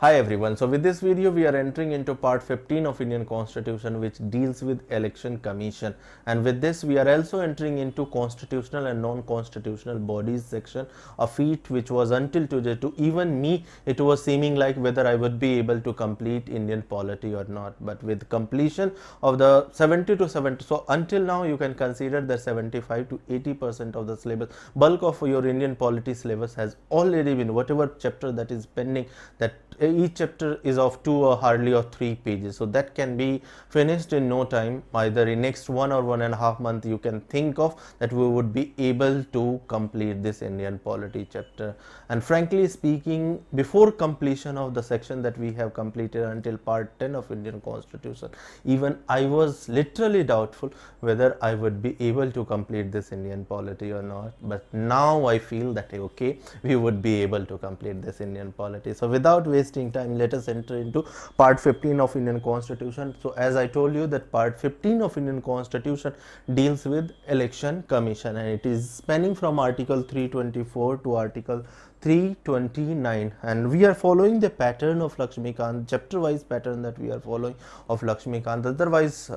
Hi everyone, so with this video we are entering into part 15 of Indian Constitution, which deals with Election Commission, and with this we are also entering into constitutional and non-constitutional bodies section, a feat which was until today to even me it was seeming like whether I would be able to complete Indian polity or not. But with completion of the 70 to 70, so until now you can consider that 75 to 80% of the syllabus, bulk of your Indian polity syllabus has already been, whatever chapter that is pending, that each chapter is of 2 or hardly 3 pages, so that can be finished in no time, either in next 1 or 1.5 months you can think of that we would be able to complete this Indian polity chapter. And frankly speaking, before completion of the section that we have completed until part 10 of Indian Constitution, even I was literally doubtful whether I would be able to complete this Indian polity or not, but now I feel that okay, we would be able to complete this Indian polity. So without wasting time, let us enter into part 15 of Indian Constitution. So as I told you that part 15 of Indian Constitution deals with Election Commission, and it is spanning from article 324 to article 329, and we are following the pattern of Laxmikanth, chapter wise pattern that we are following of Laxmikanth. Otherwise,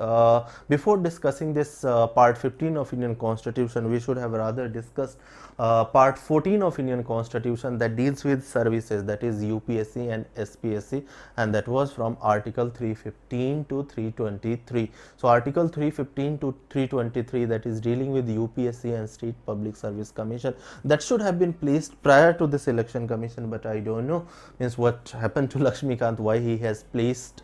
before discussing this part 15 of Indian Constitution, we should have rather discussed part 14 of Indian Constitution that deals with services, that is UPSC and SPSC, and that was from article 315 to 323. So article 315 to 323, that is dealing with UPSC and State Public Service Commission, that should have been placed prior to this Election Commission, but I don't know means what happened to Laxmikanth, why he has placed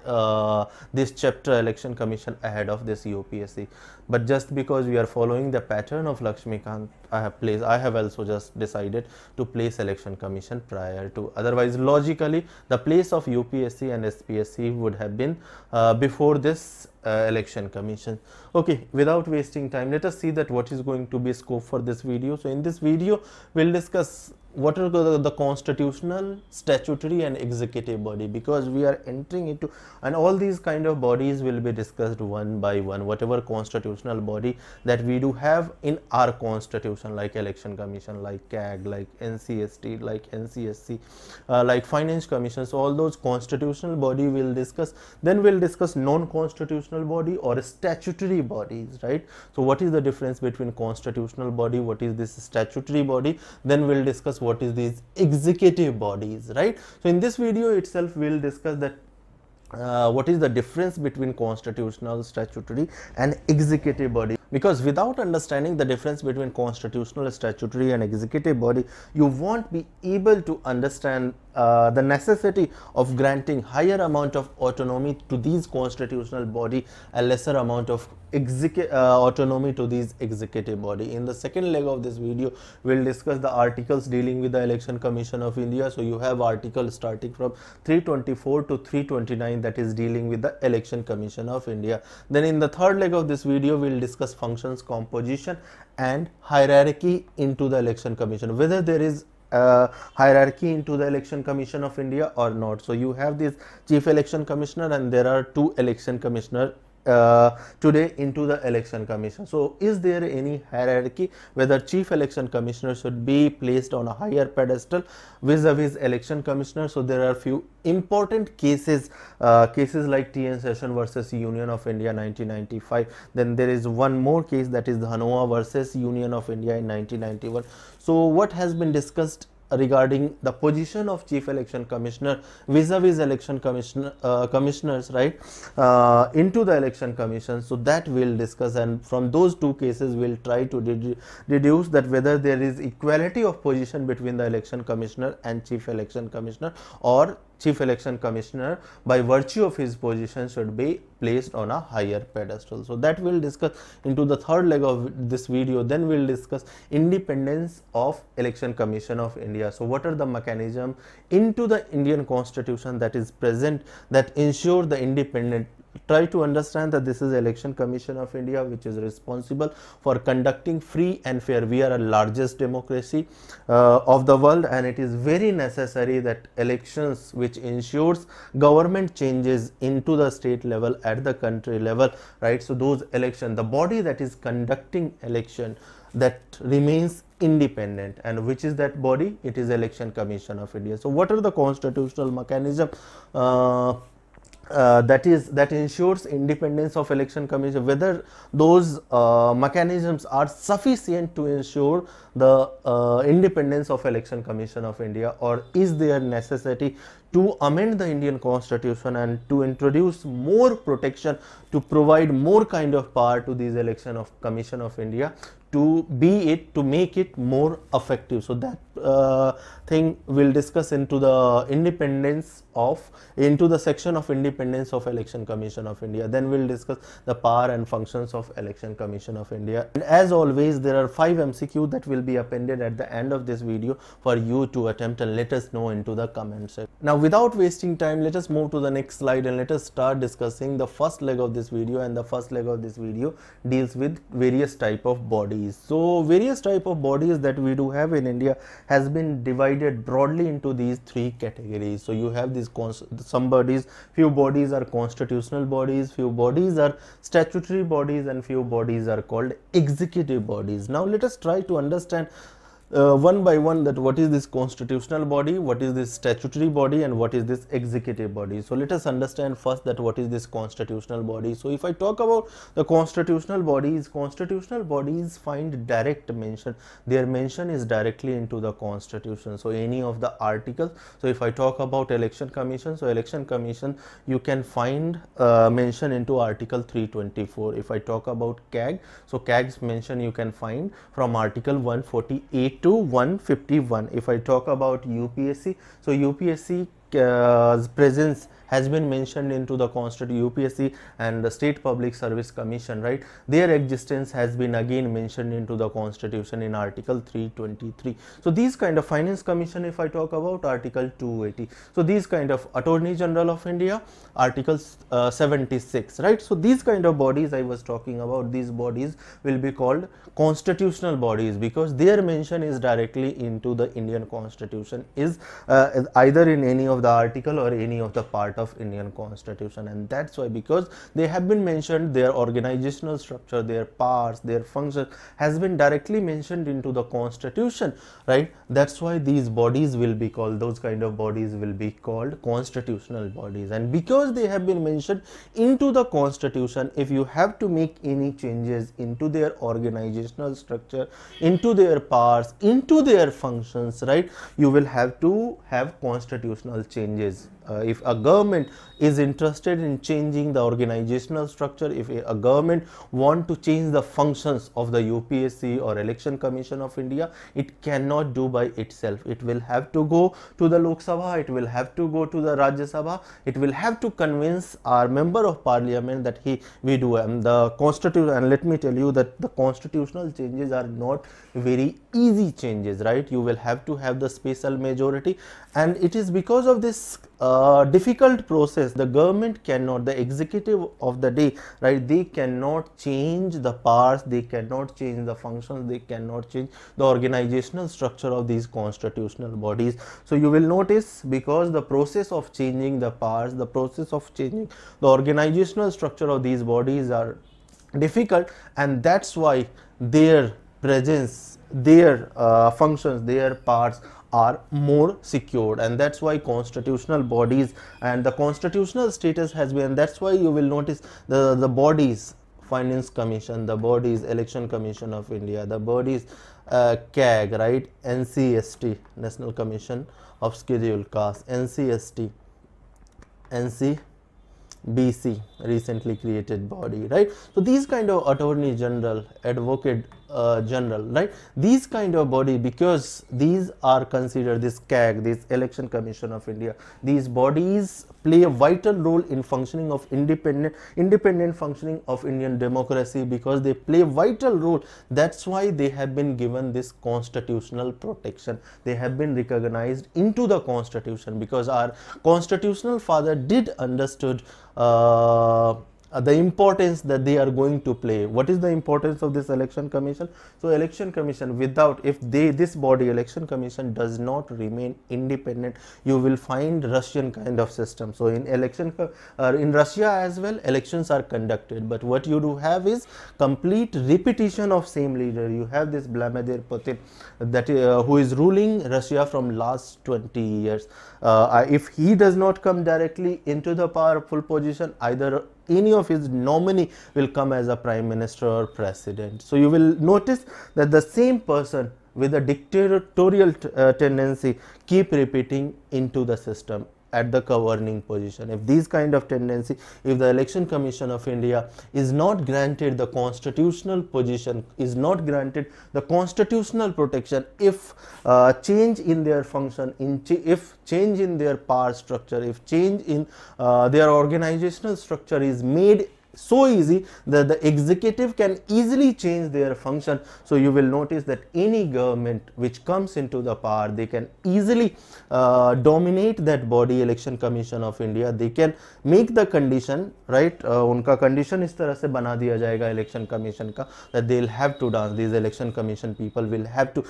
this chapter Election Commission ahead of this UPSC. But just because we are following the pattern of Laxmikanth, I have also just decided to place Election Commission prior to, otherwise logically the place of UPSC and SPSC would have been before this Election Commission. Okay, without wasting time, let us see that what is going to be scope for this video. So in this video we'll discuss what are the constitutional, statutory and executive body, because we are entering into, and all these kind of bodies will be discussed one by one, whatever constitutional body that we do have in our constitution, like Election Commission, like CAG, like NCST, like NCSC, like Finance Commissions, all those constitutional body we'll discuss. Then we'll discuss non-constitutional body or statutory bodies, right? So what is the difference between constitutional body, what is this statutory body, then we'll discuss what is these executive bodies, right? So in this video itself we'll discuss that what is the difference between constitutional, statutory and executive body, because without understanding the difference between constitutional, statutory and executive body, you won't be able to understand the necessity of granting higher amount of autonomy to these constitutional body and lesser amount of autonomy to these executive body. In the second leg of this video we'll discuss the articles dealing with the Election Commission of India. So you have article starting from 324 to 329 that is dealing with the Election Commission of India. Then in the third leg of this video we'll discuss functions, composition and hierarchy into the Election Commission, whether there is hierarchy into the Election Commission of India or not. So you have this Chief Election Commissioner and there are 2 Election Commissioners today into the Election Commission. So is there any hierarchy whether Chief Election Commissioner should be placed on a higher pedestal vis-a-vis Election Commissioner? So there are few important cases, like T.N. Seshan versus Union of India 1995. Then there is one more case, that is Dhanoa versus Union of India in 1991. So what has been discussed regarding the position of Chief Election Commissioner vis-a-vis Election Commissioner, commissioners, right, into the Election Commission, so that we'll discuss. And from those 2 cases we'll try to deduce that whether there is equality of position between the Election Commissioner and Chief Election Commissioner, or Chief Election Commissioner by virtue of his position should be placed on a higher pedestal. So that we'll discuss into the third leg of this video. Then we'll discuss independence of Election Commission of India. So what are the mechanism into the Indian Constitution that is present that ensure the independent? Try to understand that this is Election Commission of India which is responsible for conducting free and fair. We are the largest democracy of the world, and it is very necessary that elections which ensures government changes into the state level, at the country level, right? So those election, the body that is conducting election, that remains independent, and which is that body? It is Election Commission of India. So what are the constitutional mechanism that ensures independence of Election Commission, whether those mechanisms are sufficient to ensure the independence of Election Commission of India, or is there necessity to amend the Indian Constitution and to introduce more protection, to provide more kind of power to these Election Commission of India, to make it more effective? So that thing we'll discuss into the section of independence of Election Commission of India. Then we'll discuss the power and functions of Election Commission of India. And as always, there are 5 MCQ that will be appended at the end of this video for you to attempt and let us know into the comment section. Now, without wasting time, let us move to the next slide and let us start discussing the first leg of this video. And the first leg of this video deals with various type of bodies. So various type of bodies that we do have in India has been divided broadly into these 3 categories. So you have these few bodies are constitutional bodies, few bodies are statutory bodies, and few bodies are called executive bodies. Now let us try to understand one by one that what is this constitutional body, what is this statutory body, and what is this executive body. So let us understand first that what is this constitutional body. So if I talk about the constitutional bodies find direct mention. Their mention is directly into the constitution, so any of the articles. So if I talk about Election Commission, so Election Commission you can find mention into article 324. If I talk about CAG, so CAG's mention you can find from article 148 to 151. If I talk about UPSC, so UPSC's presence has been mentioned into the constitution. UPSC and the State Public Service Commission, right? Their existence has been again mentioned into the constitution in article 323. So these kind of Finance Commission, if I talk about article 280. So these kind of Attorney General of India, article 76, right? So these kind of bodies I was talking about, these bodies will be called constitutional bodies because their mention is directly into the Indian Constitution, is either in any of the article or any of the part of Indian Constitution. And that's why, because they have been mentioned, their organizational structure, their powers, their function has been directly mentioned into the constitution, right? That's why these bodies will be called, those kind of bodies will be called constitutional bodies. And because they have been mentioned into the constitution, if you have to make any changes into their organizational structure, into their powers, into their functions, right, you will have to have constitutional changes. If a government is interested in changing the organizational structure, if a government want to change the functions of the UPSC or Election Commission of India, it cannot do by itself. It will have to go to the Lok Sabha, it will have to go to the Rajya Sabha, it will have to convince our member of parliament that we do the constitution. And let me tell you that the constitutional changes are not very easy changes, right? You will have to have the special majority, and it is because of this difficult process the government cannot, the executive of the day, right, they cannot change the powers, they cannot change the functions, they cannot change the organizational structure of these constitutional bodies. So you will notice, because the process of changing the powers, the process of changing the organizational structure of these bodies are difficult, and that's why their presence, their functions, their parts are more secured. And that's why constitutional bodies and the constitutional status has been, and that's why you will notice the bodies Finance Commission, the bodies Election Commission of India, the bodies CAG, right, NCST, National Commission of Scheduled Castes, NCST, NCBC, recently created body, right? So these kind of Attorney General, Advocate General, right, these kind of body, because these are considered, this CAG, this Election Commission of India, these bodies play a vital role in functioning of independent functioning of Indian democracy. Because they play a vital role, that's why they have been given this constitutional protection, they have been recognized into the constitution, because our constitutional father did understood the importance that they are going to play. What is the importance of this election commission? So election commission, without, if this body election commission does not remain independent, you will find Russian kind of system. So in election in Russia as well, elections are conducted, but what you do have is complete repetition of same leader. You have this Vladimir Putin that who is ruling Russia from last 20 years. If he does not come directly into the powerful position, either any of his nominee will come as a prime minister or president. So you will notice that the same person with a dictatorial tendency keep repeating into the system at the governing position. If these kind of tendency, if the Election Commission of India is not granted the constitutional position, is not granted the constitutional protection, if change in their function, if change in their power structure, if change in their organizational structure is made so easy that the executive can easily change their function, so you will notice that any government which comes into the power, they can easily dominate that body Election Commission of India. They can make the condition, right, unka condition is tarah se bana diya jayega election commission ka, that they will have to dance, these election commission people will have to,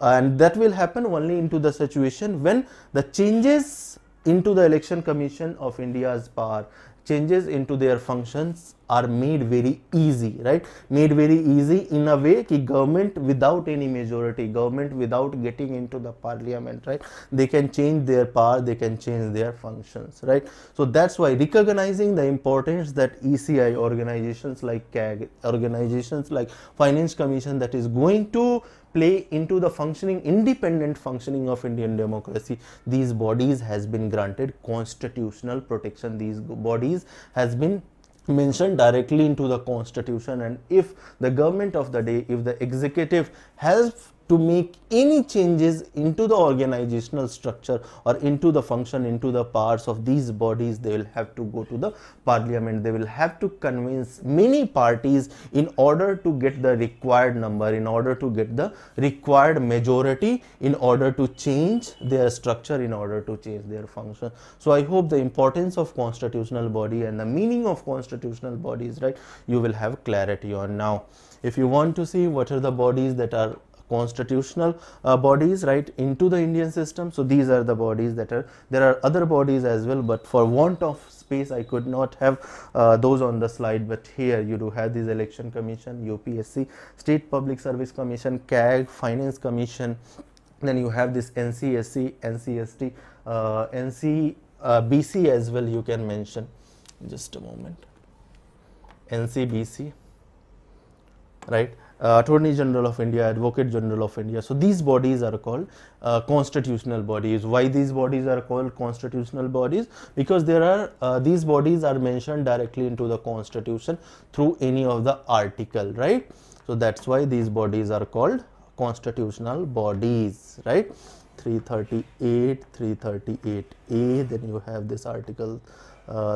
and that will happen only into the situation when the changes into the Election Commission of India's power, changes into their functions are made very easy, right? Made very easy in a way that government without any majority, government without getting into the parliament, right? They can change their power, they can change their functions, right? So that's why recognizing the importance that ECI, organizations like CAG, organizations like Finance Commission that is going to play into the functioning, independent functioning of Indian democracy, these bodies has been granted constitutional protection. These bodies has been mentioned directly into the constitution, and if the government of the day, if the executive has to make any changes into the organizational structure or into the function, into the powers of these bodies, they will have to go to the parliament, they will have to convince many parties in order to get the required number, in order to get the required majority, in order to change their structure, in order to change their function. So I hope the importance of constitutional body and the meaning of constitutional bodies, right, you will have clarity on. Now if you want to see what are the bodies that are constitutional bodies, right, into the Indian system, so these are the bodies that are, there are other bodies as well, but for want of space I could not have those on the slide, but here you do have these Election Commission, UPSC, State Public Service Commission, CAG, Finance Commission, then you have this NCSC, NCST, NCBC as well, you can mention, just a moment, NCBC, right, Attorney General of India, Advocate General of India. So these bodies are called constitutional bodies. Why these bodies are called constitutional bodies? Because there are these bodies are mentioned directly into the constitution through any of the article, right? So that's why these bodies are called constitutional bodies, right? 338, 338A, then you have this article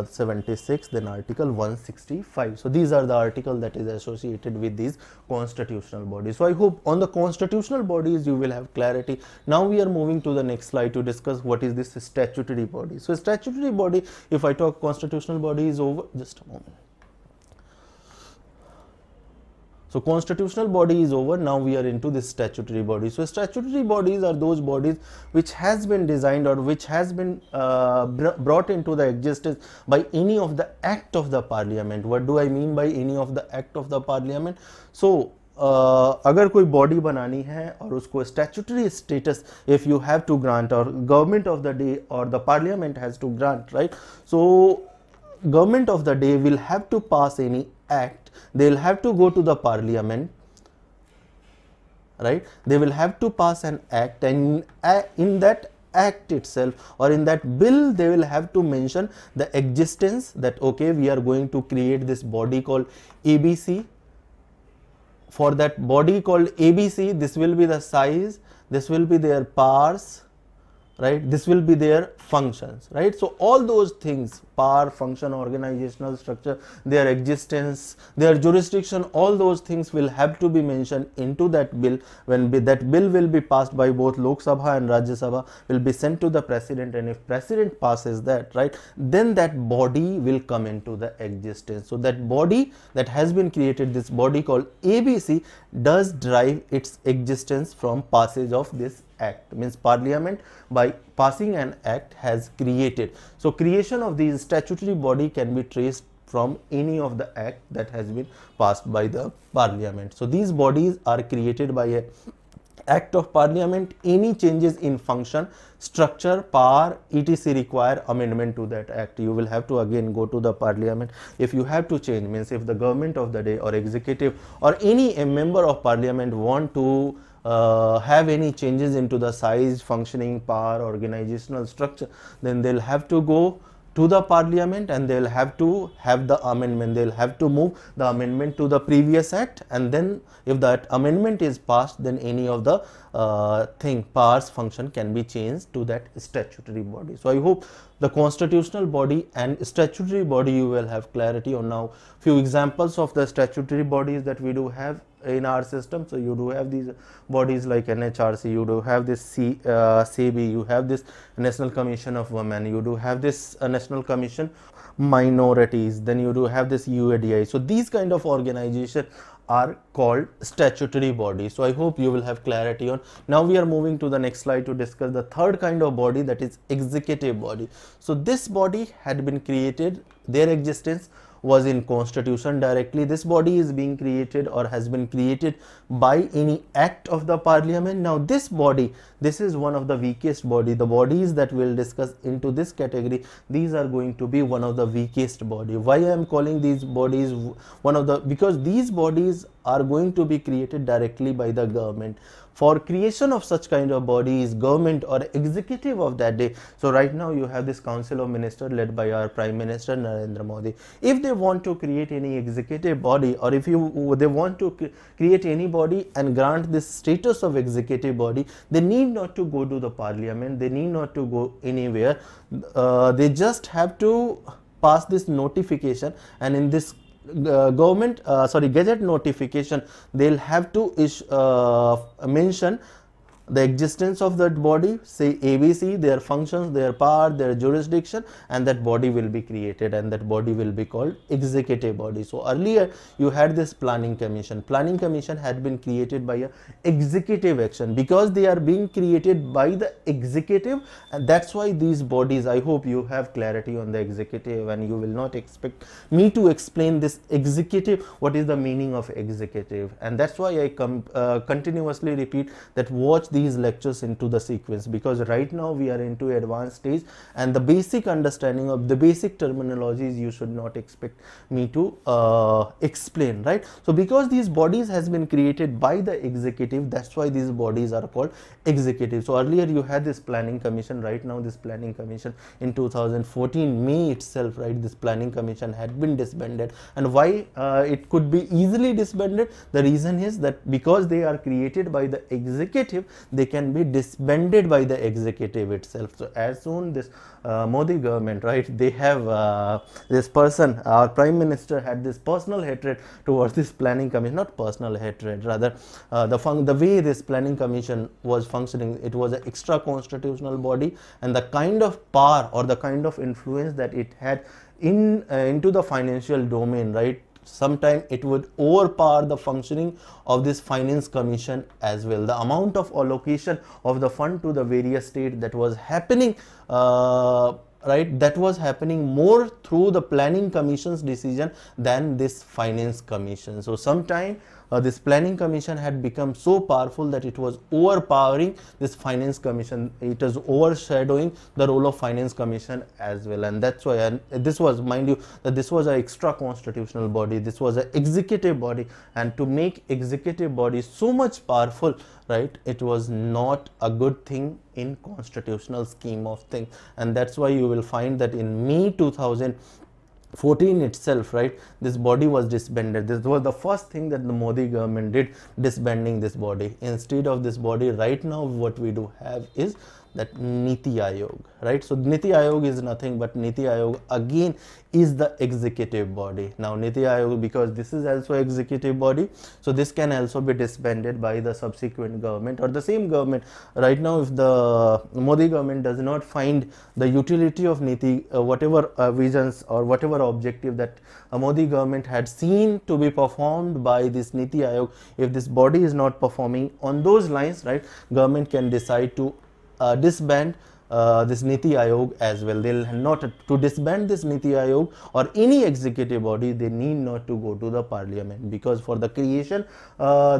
76, then article 165. So these are the article that is associated with these constitutional bodies. So I hope on the constitutional bodies you will have clarity. Now we are moving to the next slide to discuss what is this statutory body. So statutory body, if I talk constitutional body is over, just a moment. So constitutional body is over, now we are into this statutory body. So statutory bodies are those bodies which has been designed or which has been brought into the existence by any of the act of the parliament. What do I mean by any of the act of the parliament? So अगर कोई body बनानी है और उसको statutory status if you have to grant और government of the day और the parliament has to grant, right? So government of the day will have to pass any act, they will have to go to the parliament, right? They will have to pass an act, and in that act itself or in that bill they will have to mention the existence that okay, we are going to create this body called ABC. For that body called ABC, this will be the size, this will be their powers, right? This will be their functions, right? So all those things, power, function, organizational structure, their existence, their jurisdiction, all those things will have to be mentioned into that bill. When that bill will be passed by both Lok Sabha and Rajya Sabha, will be sent to the president, and if president passes that, right, then that body will come into the existence. So that body that has been created, this body called ABC, does derive its existence from passage of this act, means parliament by passing an act has created. So creation of these statutory body can be traced from any of the act that has been passed by the parliament. So these bodies are created by a act of parliament. Any changes in function, structure, power, etc. require amendment to that act. You will have to again go to the parliament if you have to change, means if the government of the day or executive or any member of parliament want to have any changes into the size, functioning, power, organizational structure, then they'll have to go to the parliament and they'll have to have the amendment. They'll have to move the amendment to the previous act, and then if that amendment is passed, then any of the powers, function can be changed to that statutory body. So I hope the constitutional body and statutory body you will have clarity on. Now few examples of the statutory bodies that we do have in our system. So you do have these bodies like NHRC, you do have this SEBI, you have this National Commission of Women, you do have this National Commission Minorities, then you do have this UADI. So these kind of organization are called statutory bodies. So I hope you will have clarity on. Now we are moving to the next slide to discuss the third kind of body, that is executive body. So this body had been created, their existence was in constitution directly. This body is being created or has been created by any act of the parliament. Now this body, this is one of the weakest body. The bodies that we will discuss into this category, these are going to be one of the weakest body. Why I am calling these bodies one of the, because these bodies are going to be created directly by the government. For creation of such kind of bodies, government or executive of that day. So right now you have this Council of Ministers led by our Prime Minister Narendra Modi. If they want to create any executive body, or if they want to create any body and grant this status of executive body, they need not to go to the parliament, they need not to go anywhere. They just have to pass this notification, and in this gazette notification, they'll have to mention the existence of that body, say ABC, their functions, their power, their jurisdiction, and that body will be created, and that body will be called executive body. So earlier you had this planning commission. Planning commission had been created by a executive action. Because they are being created by the executive, and that's why these bodies, I hope you have clarity on the executive, and you will not expect me to explain this executive, what is the meaning of executive. And that's why I continuously repeat that watch these lectures into the sequence, because right now we are into advanced stage, and the basic understanding of the basic terminologies you should not expect me to explain, right? So because these bodies has been created by the executive, that's why these bodies are called executive. So earlier you had this planning commission. Right now this planning commission in 2014 May itself, right, this planning commission had been disbanded. And why it could be easily disbanded? The reason is that because they are created by the executive, they can be disbanded by the executive itself. So as soon this Modi government, right, they have this person, our prime minister had this personal hatred towards this planning commission, not personal hatred, rather the way this planning commission was functioning, it was an extra constitutional body, and the kind of power or the kind of influence that it had in into the financial domain, right, sometime it would overpower the functioning of this finance commission as well. The amount of allocation of the fund to the various states that was happening, right, that was happening more through the planning commission's decision than this finance commission. So sometime this planning commission had become so powerful that it was overpowering this finance commission. It was overshadowing the role of finance commission as well. And that's why, and this was, mind you, that this was an extra constitutional body, this was an executive body, and to make executive body so much powerful, right, it was not a good thing in constitutional scheme of things. And that's why you will find that in May 2014 itself, right, this body was disbanded. This was the first thing that the Modi government did, disbanding this body. Instead of this body, right now what we do have is that Niti Aayog, right? So Niti Aayog is nothing but Niti Aayog again is the executive body. Now Niti Aayog, because this is also executive body, so this can also be disbanded by the subsequent government or the same government. Right now, if the Modi government does not find the utility of Niti, whatever visions or whatever objective that a Modi government had seen to be performed by this Niti Aayog, if this body is not performing on those lines, right, government can decide to disband this Niti Aayog as well. They will not to disband this Niti Aayog or any executive body, they need not to go to the parliament, because for the creation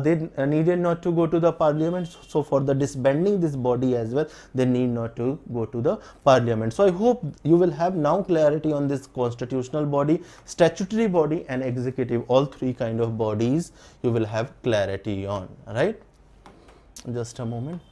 they needed not to go to the parliament. So for the disbanding this body as well, they need not to go to the parliament. So I hope you will have now clarity on this constitutional body, statutory body and executive, all three kind of bodies you will have clarity on, right? Just a moment.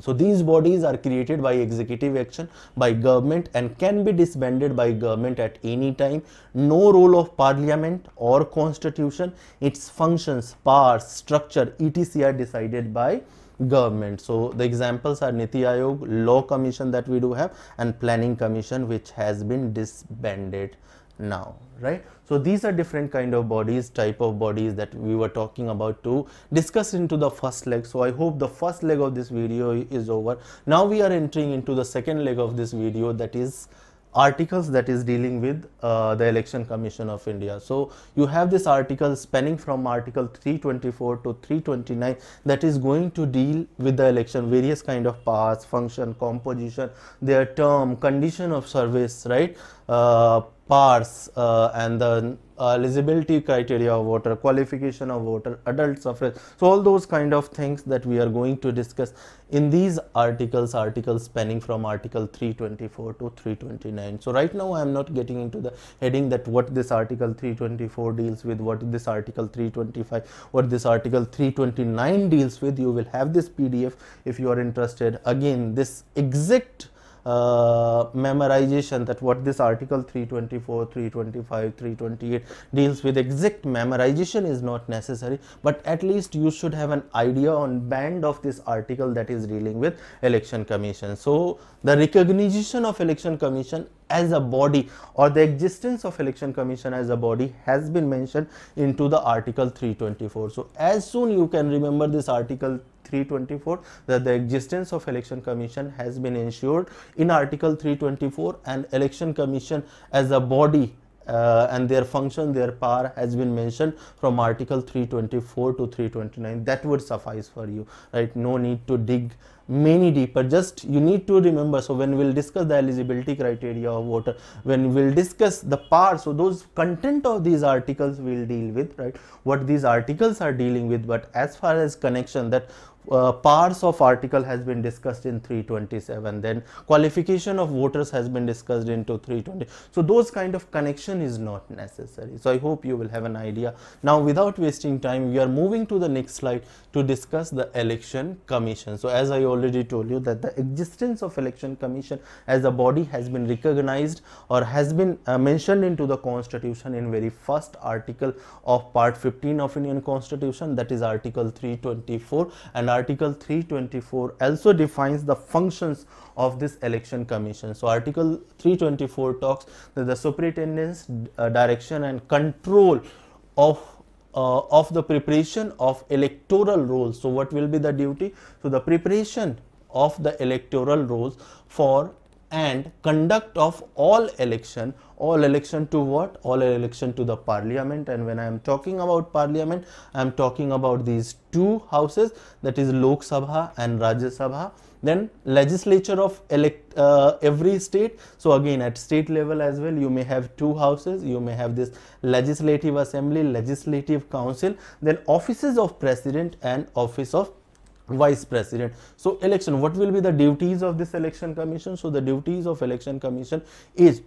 So these bodies are created by executive action by government and can be disbanded by government at any time. No role of parliament or constitution, its functions, powers, structure, etc. are decided by government. So the examples are Niti Aayog, Law Commission that we do have, and Planning Commission, which has been disbanded now, right? So these are different kind of bodies, type of bodies that we were talking about to discuss into the first leg. So I hope the first leg of this video is over. Now we are entering into the second leg of this video, that is articles that is dealing with the Election Commission of India. So you have this article spanning from article 324 to 329 that is going to deal with the election, various kind of powers, function, composition, their term, condition of service, right, powers and the eligibility criteria of voter, qualification of voter, adult suffrage. So all those kind of things that we are going to discuss in these articles, articles spanning from article 324 to 329. So right now I am not getting into the heading that what this article 324 deals with, what this article 325, what this article 329 deals with. You will have this PDF if you are interested. Again, this exact memorization that what this article 324, 325, 328 deals with, exact memorization is not necessary, but at least you should have an idea on band of this article that is dealing with Election Commission. So the recognition of Election Commission as a body or the existence of Election Commission as a body has been mentioned into the article 324. So as soon you can remember this article 324, that the existence of Election Commission has been ensured in article 324 and Election Commission as a body and their function, their power has been mentioned from article 324 to 329. That would suffice for you, right? No need to dig many deeper, just you need to remember. So when we will discuss the eligibility criteria of voter, when we will discuss the power, so those content of these articles we will deal with, right, what these articles are dealing with. But as far as connection, that powers of article has been discussed in 327, then qualification of voters has been discussed into 320. So those kind of connection is not necessary. So I hope you will have an idea. Now without wasting time, we are moving to the next slide to discuss the Election Commission. So as I already told you that the existence of Election Commission as a body has been recognized or has been mentioned into the Constitution in very first article of part 15 of Indian Constitution, that is article 324. And article 324 also defines the functions of this Election Commission. So article 324 talks that the superintendence, direction and control of the preparation of electoral rolls. So what will be the duty? So the preparation of the electoral rolls for and conduct of all election to what? All election to the parliament. And when I am talking about parliament, I am talking about these two houses, that is Lok Sabha and Rajya Sabha. Then legislature of every state. So again at state level as well, you may have two houses, you may have this legislative assembly, legislative council, then offices of president and office of vice president. So election, what will be the duties of this Election Commission? So the duties of Election Commission is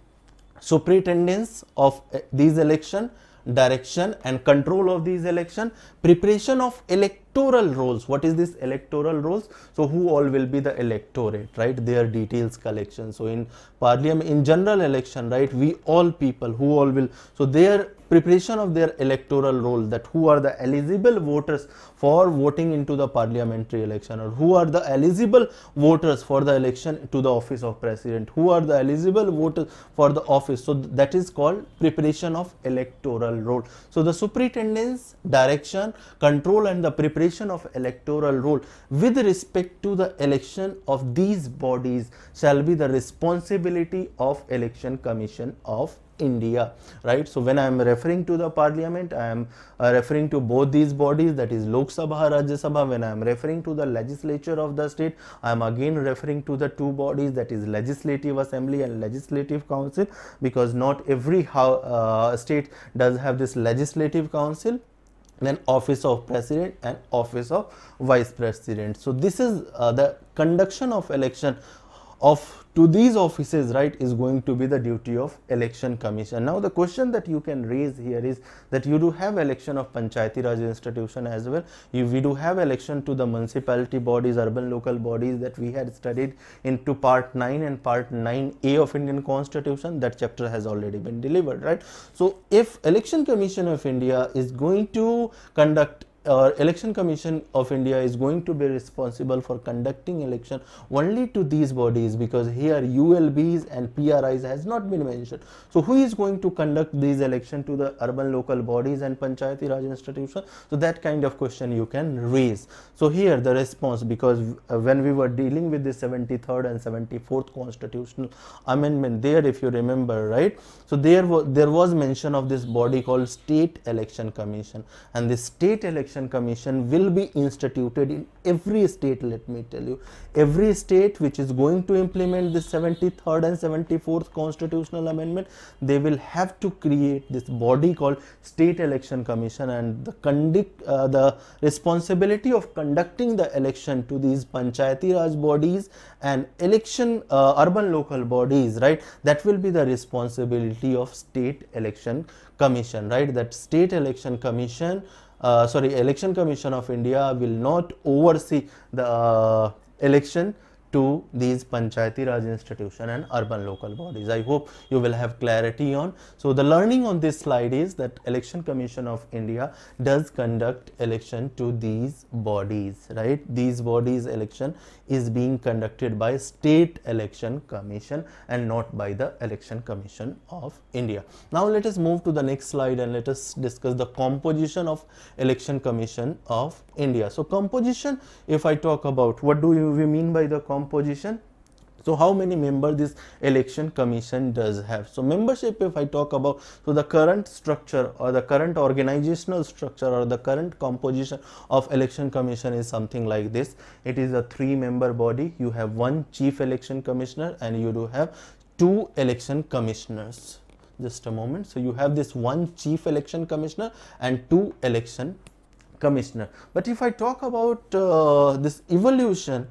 superintendence of these election, direction and control of these election, preparation of electoral rolls. What is this electoral rolls? So who all will be the electorate, right, their details collection. So in parliament, in general election, right, we all people, who all will, so their preparation of their electoral roll, that who are the eligible voters for voting into the parliamentary election, or who are the eligible voters for the election to the office of president, who are the eligible voters for the office. So that is called preparation of electoral roll. So the superintendence, direction, control and the preparation of electoral roll with respect to the election of these bodies shall be the responsibility of Election Commission of India, right? So when I am referring to the parliament, I am referring to both these bodies, that is Lok Sabha, Rajya Sabha. When I am referring to the legislature of the state, I am again referring to the two bodies, that is Legislative Assembly and Legislative Council, because not every state does have this Legislative Council. Then Office of President and Office of Vice President. So this is the conduction of election of to these offices, right, is going to be the duty of Election Commission. Now the question that you can raise here is that you do have election of Panchayati Raj institution as well. We do have election to the municipality bodies, urban local bodies that we had studied into part 9 and part 9A of Indian Constitution. That chapter has already been delivered, right? So if Election Commission of India is going to conduct, or Election Commission of India is going to be responsible for conducting election only to these bodies, because here ULBs and PRIs has not been mentioned. So who is going to conduct these election to the urban local bodies and Panchayati Raj institution? So that kind of question you can raise. So here the response, because when we were dealing with the 73rd and 74th constitutional amendment, there if you remember, right, so there was mention of this body called State Election Commission, and this State Election Commission will be instituted in every state. Let me tell you, every state which is going to implement the 73rd and 74th constitutional amendment, they will have to create this body called State Election Commission, and the responsibility of conducting the election to these Panchayati Raj bodies and election urban local bodies, right, that will be the responsibility of State Election Commission, right? That State Election Commission, Election Commission of India will not oversee the election to these Panchayati Raj institution and urban local bodies. I hope you will have clarity on. So the learning on this slide is that Election Commission of India does conduct election to these bodies, right? These bodies election is being conducted by State Election Commission and not by the Election Commission of India. Now let us move to the next slide and let us discuss the composition of Election Commission of India. So composition, if I talk about, what do we mean by the composition? So how many members this Election Commission does have? So membership, if I talk about, so the current structure or the current organizational structure or the current composition of Election Commission is something like this. It is a 3-member body. You have 1 Chief Election Commissioner and you do have 2 election commissioners. Just a moment. So you have this 1 Chief Election Commissioner and 2 election commissioner. But if I talk about this evolution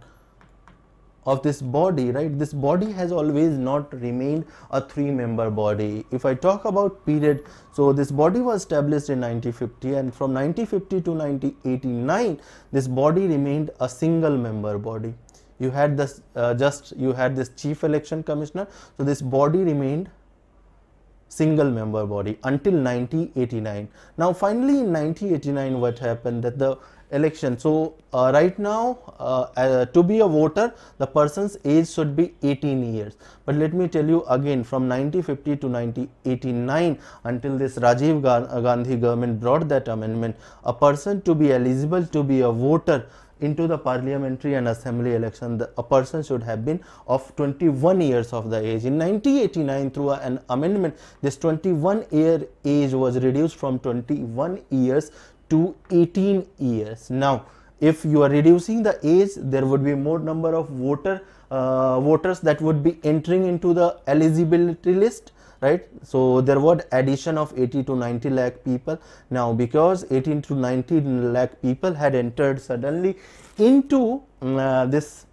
of this body, right, this body has always not remained a 3-member body. If I talk about period, so this body was established in 1950, and from 1950 to 1989 this body remained a single-member body. You had this you had this Chief Election Commissioner, so this body remained single member body until 1989. Now finally in 1989 what happened, that the election, so right now to be a voter the person's age should be 18 years, but let me tell you again, from 1950 to 1989 until this Rajiv Gandhi government brought that amendment, a person to be eligible to be a voter into the parliamentary and assembly election, a person should have been of 21 years of the age. In 1989, through an amendment, this 21-year age was reduced from 21 years to 18 years. Now, if you are reducing the age, there would be more number of voters that would be entering into the eligibility list, right? So there was addition of 80 to 90 lakh people. Now because 18 to 19 lakh people had entered suddenly into this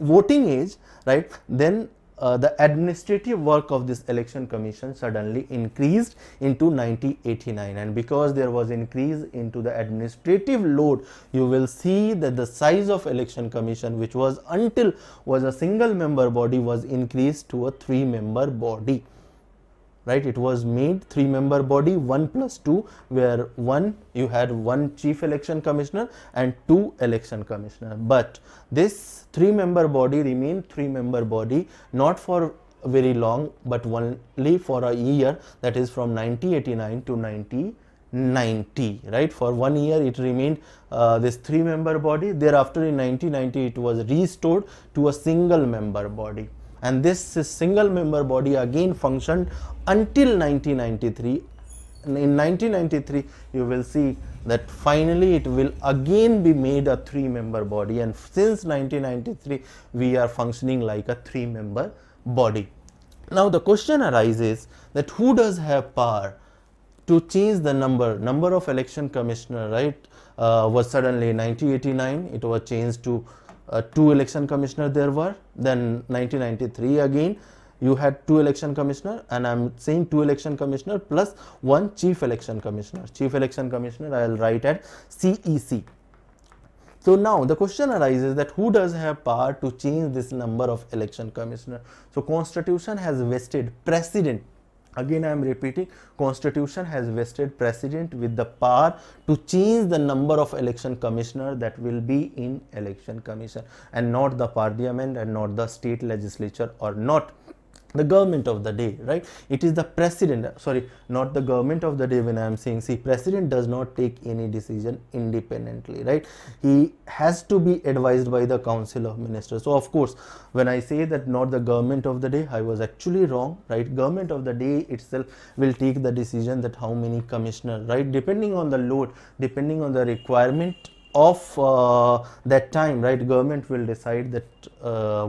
voting age, right, then the administrative work of this Election Commission suddenly increased into 1989, and because there was increase into the administrative load, you will see that the size of Election Commission, which was until was a single member body, was increased to a 3-member body. right? It was made three-member body 1 plus 2, where one you had one chief election commissioner and two election commissioner. But this three-member body remained three-member body not for very long, but only for a year, that is from 1989 to 1990, right? For 1 year it remained this three-member body. Thereafter in 1990 it was restored to a single-member body. And this single member body again functioned until 1993. And in 1993 you will see that finally it will again be made a three member body, and since 1993 we are functioning like a three member body. Now the question arises that who does have power to change the number of election commissioner, right? Was suddenly 1989 it was changed to two election commissioner there were, then 1993 again you had two election commissioner, and I am saying two election commissioner plus one chief election commissioner. Chief election commissioner I will write at CEC. So now the question arises that who does have power to change this number of election commissioner? So Constitution has vested precedent, again I am repeating, Constitution has vested precedent with the power to change the number of election commissioner that will be in election commission, and not the parliament and not the state legislature or not the government of the day, right? It is the president, sorry, not the government of the day. When I am saying, see, president does not take any decision independently, right? He has to be advised by the council of ministers. So of course, when I say that not the government of the day, I was actually wrong, right? Government of the day itself will take the decision that how many commissioners, right? Depending on the load, depending on the requirement of that time, right, government will decide that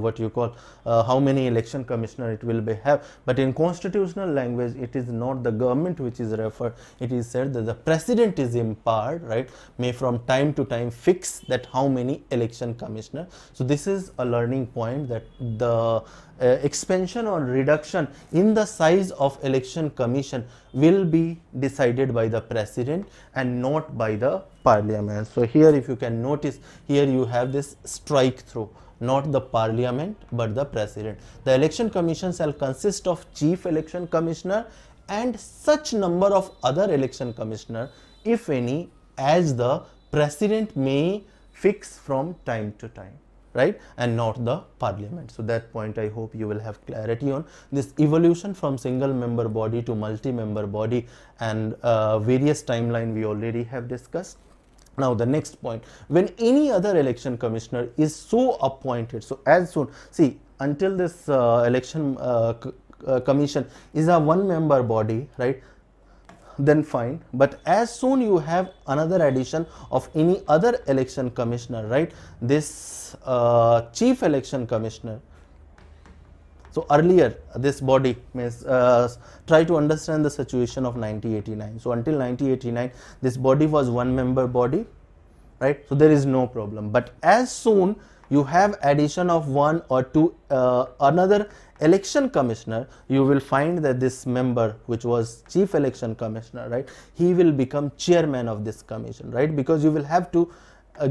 what you call how many election commissioner it will have. But in constitutional language it is not the government which is referred, it is said that the president is empowered, right, may from time to time fix that how many election commissioner. So this is a learning point that the expansion or reduction in the size of election commission will be decided by the president and not by the parliament. So here if you can notice, here you have this strike through, not the parliament but the president. The election commission shall consist of chief election commissioner and such number of other election commissioner, if any, as the president may fix from time to time, right, and not the parliament. So that point I hope you will have clarity on. This evolution from single member body to multi member body and various timeline we already have discussed. Now the next point, when any other election commissioner is so appointed, so as soon, see, until this election commission is a one member body, right, then fine, but as soon you have another addition of any other election commissioner, right, this chief election commissioner. So earlier this body means, try to understand the situation of 1989. So until 1989 this body was one member body, right, so there is no problem. But as soon you have addition of one or two another election commissioner, you will find that this member which was chief election commissioner, right, he will become chairman of this commission, right, because you will have to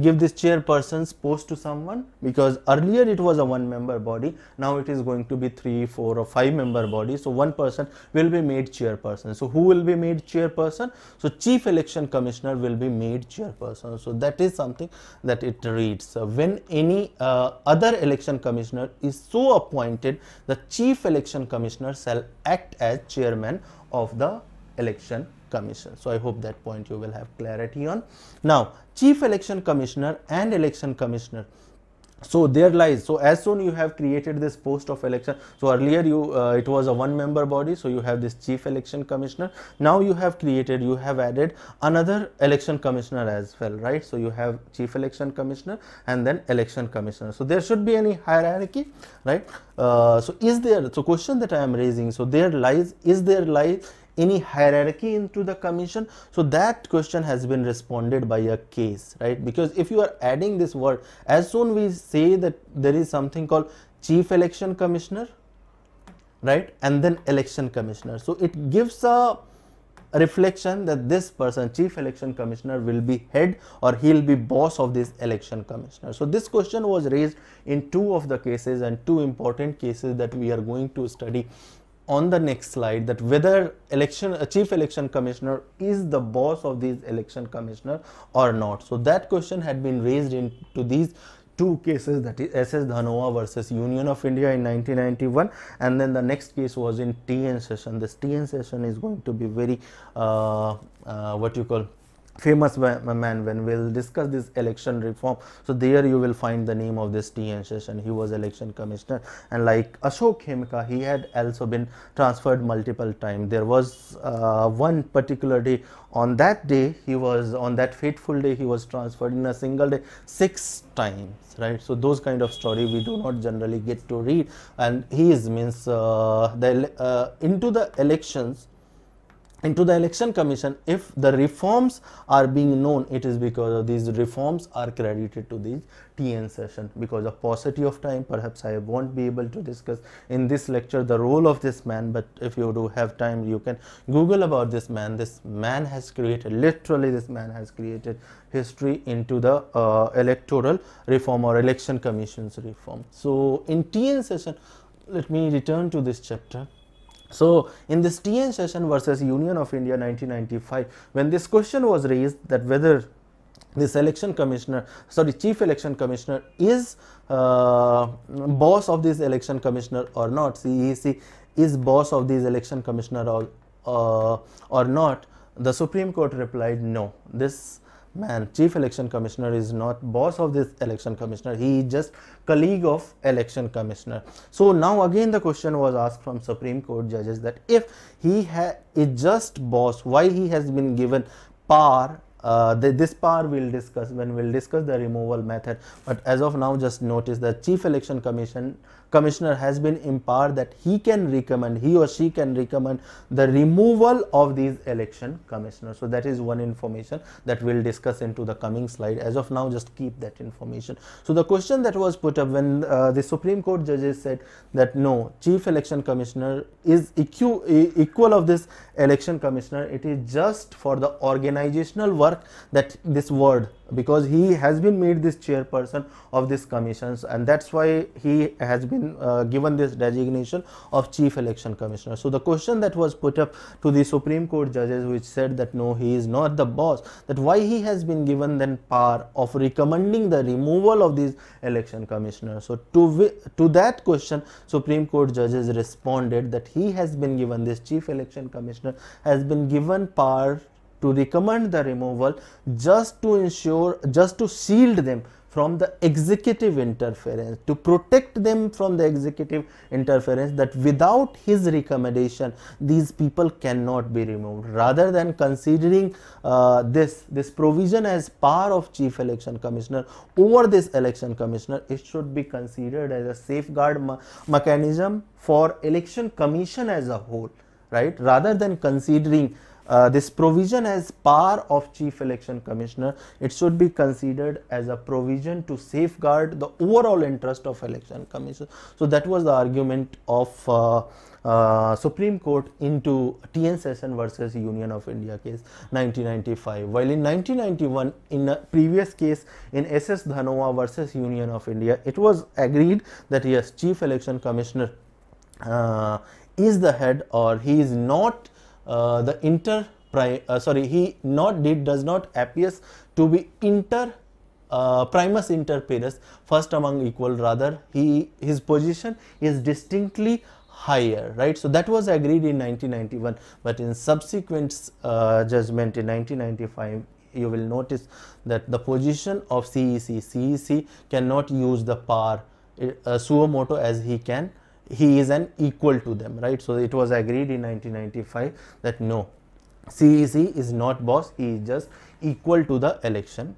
give this chairperson's post to someone, because earlier it was a one member body, now it is going to be 3, 4 or 5 member body. So one person will be made chairperson. So who will be made chairperson? So chief election commissioner will be made chairperson. So that is something that it reads. So when any other election commissioner is so appointed, the chief election commissioner shall act as chairman of the election commission. So I hope that point you will have clarity on. Now chief election commissioner and election commissioner, so there lies, so as soon you have created this post of election, so earlier you it was a one member body, so you have this chief election commissioner, now you have created, you have added another election commissioner as well, right? So you have chief election commissioner and then election commissioner, so there should be any hierarchy, right? So is there, so question that I am raising, so there lies, is there lies any hierarchy into the commission? So that question has been responded by a case, right? Because if you are adding this word, as soon we say that there is something called chief election commissioner, right, and then election commissioner, so it gives a reflection that this person, chief election commissioner, will be head or he will be boss of this election commissioner. So this question was raised in two of the cases, and two important cases that we are going to study on the next slide that whether a chief election commissioner is the boss of these election commissioner or not. So that question had been raised into these two cases, that is S.S. Dhanoa versus Union of India in 1991, and then the next case was in T.N. Seshan. This T.N. Seshan is going to be very what you call famous man when we'll discuss this election reform. So there you will find the name of this T.N. Seshan. He was election commissioner, and like Ashok Khemka, he had also been transferred multiple times. There was one particular day, on that day he was, on that fateful day he was transferred in a single day 6 times, right? So those kind of story we do not generally get to read, and he is means into the election commission, if the reforms are being known, it is because of these reforms are credited to these T.N. Seshan. Because of paucity of time, perhaps I won't be able to discuss in this lecture the role of this man, but if you do have time, you can Google about this man. This man has created, literally this man has created history into the electoral reform or election commission's reform. So in T.N. Seshan, let me return to this chapter. So in this T.N. Seshan versus Union of India 1995, when this question was raised that whether this chief election commissioner is boss of this election commissioner or not, CEC is boss of this election commissioner or not, the Supreme Court replied no, this man, chief election commissioner, is not boss of this election commissioner, he is just colleague of election commissioner. So now again the question was asked from Supreme Court judges that if he is just boss, why he has been given power. This power we will discuss when we will discuss the removal method, but as of now just notice that chief election commissioner has been empowered that he or she can recommend the removal of these election commissioners. So that is one information that we will discuss into the coming slide. As of now just keep that information. So the question that was put up when the Supreme Court judges said that no, chief election commissioner is equal of this election commissioner, it is just for the organizational work that this word, because he has been made this chairperson of this commissions, and that's why he has been given this designation of chief election commissioner. So the question that was put up to the Supreme Court judges, which said that no, he is not the boss, that why he has been given then power of recommending the removal of these election commissioners. So to that question Supreme Court judges responded that he has been given, this chief election commissioner has been given power to recommend the removal just to shield them from the executive interference, to protect them from the executive interference, that without his recommendation these people cannot be removed. Rather than considering this provision as power of chief election commissioner over this election commissioner, it should be considered as a safeguard mechanism for election commission as a whole, right? Rather than considering this provision as power of chief election commissioner, it should be considered as a provision to safeguard the overall interest of election commission. So that was the argument of Supreme Court into T.N. Seshan versus Union of India case 1995, while in 1991 in a previous case in S.S. Dhanoa versus Union of India, it was agreed that yes, chief election commissioner is the head, or he is not does not appear to be primus inter pares, first among equal, rather his position is distinctly higher, right? So that was agreed in 1991, but in subsequent judgment in 1995 you will notice that the position of CEC cannot use the power suo motu as he can. He is an equal to them, right? So it was agreed in 1995 that no, CEC is not boss, he is just equal to the election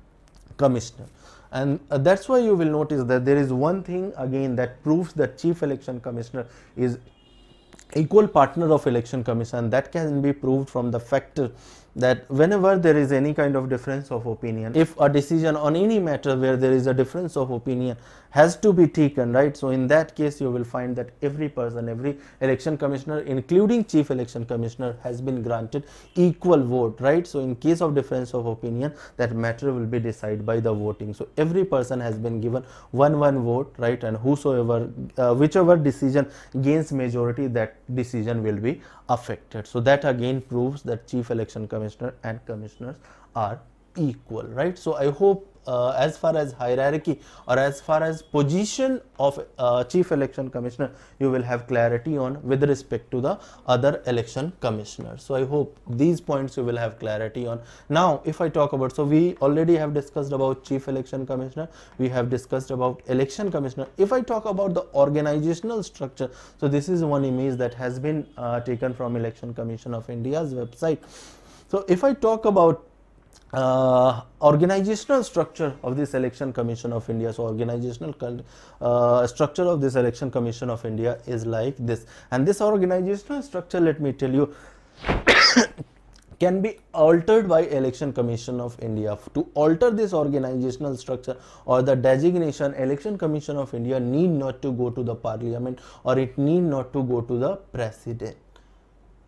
commissioner. And that's why you will notice that there is one thing again that proves that chief election commissioner is equal partner of election commission. That can be proved from the factor that whenever there is any kind of difference of opinion, if a decision on any matter where there is a difference of opinion has to be taken, right, so in that case you will find that every person, every election commissioner including chief election commissioner has been granted equal vote, right. So in case of difference of opinion, that matter will be decided by the voting. So every person has been given one vote, right, and whosoever whichever decision gains majority, that decision will be affected. So that again proves that chief election commissioner and commissioners are equal, right. So I hope as far as hierarchy or as far as position of chief election commissioner, you will have clarity on with respect to the other election commissioners. So I hope these points you will have clarity on. Now if I talk about, so we already have discussed about chief election commissioner, we have discussed about election commissioner. If I talk about the organizational structure, so this is one image that has been taken from Election Commission of India's website. So if I talk about organizational structure of this Election Commission of India, so organizational structure of this Election Commission of India is like this, and this organizational structure, let me tell you, can be altered by Election Commission of India. To alter this organizational structure or the designation, Election Commission of India need not to go to the Parliament or it need not to go to the President.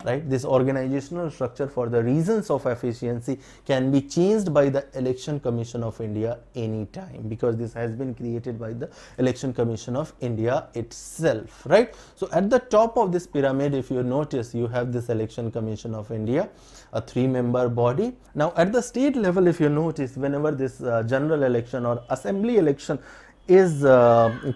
Right, this organizational structure for the reasons of efficiency can be changed by the Election Commission of India any time, because this has been created by the Election Commission of India itself, right. So at the top of this pyramid, if you notice, you have this Election Commission of India, a 3-member body. Now at the state level, if you notice, whenever this general election or assembly election is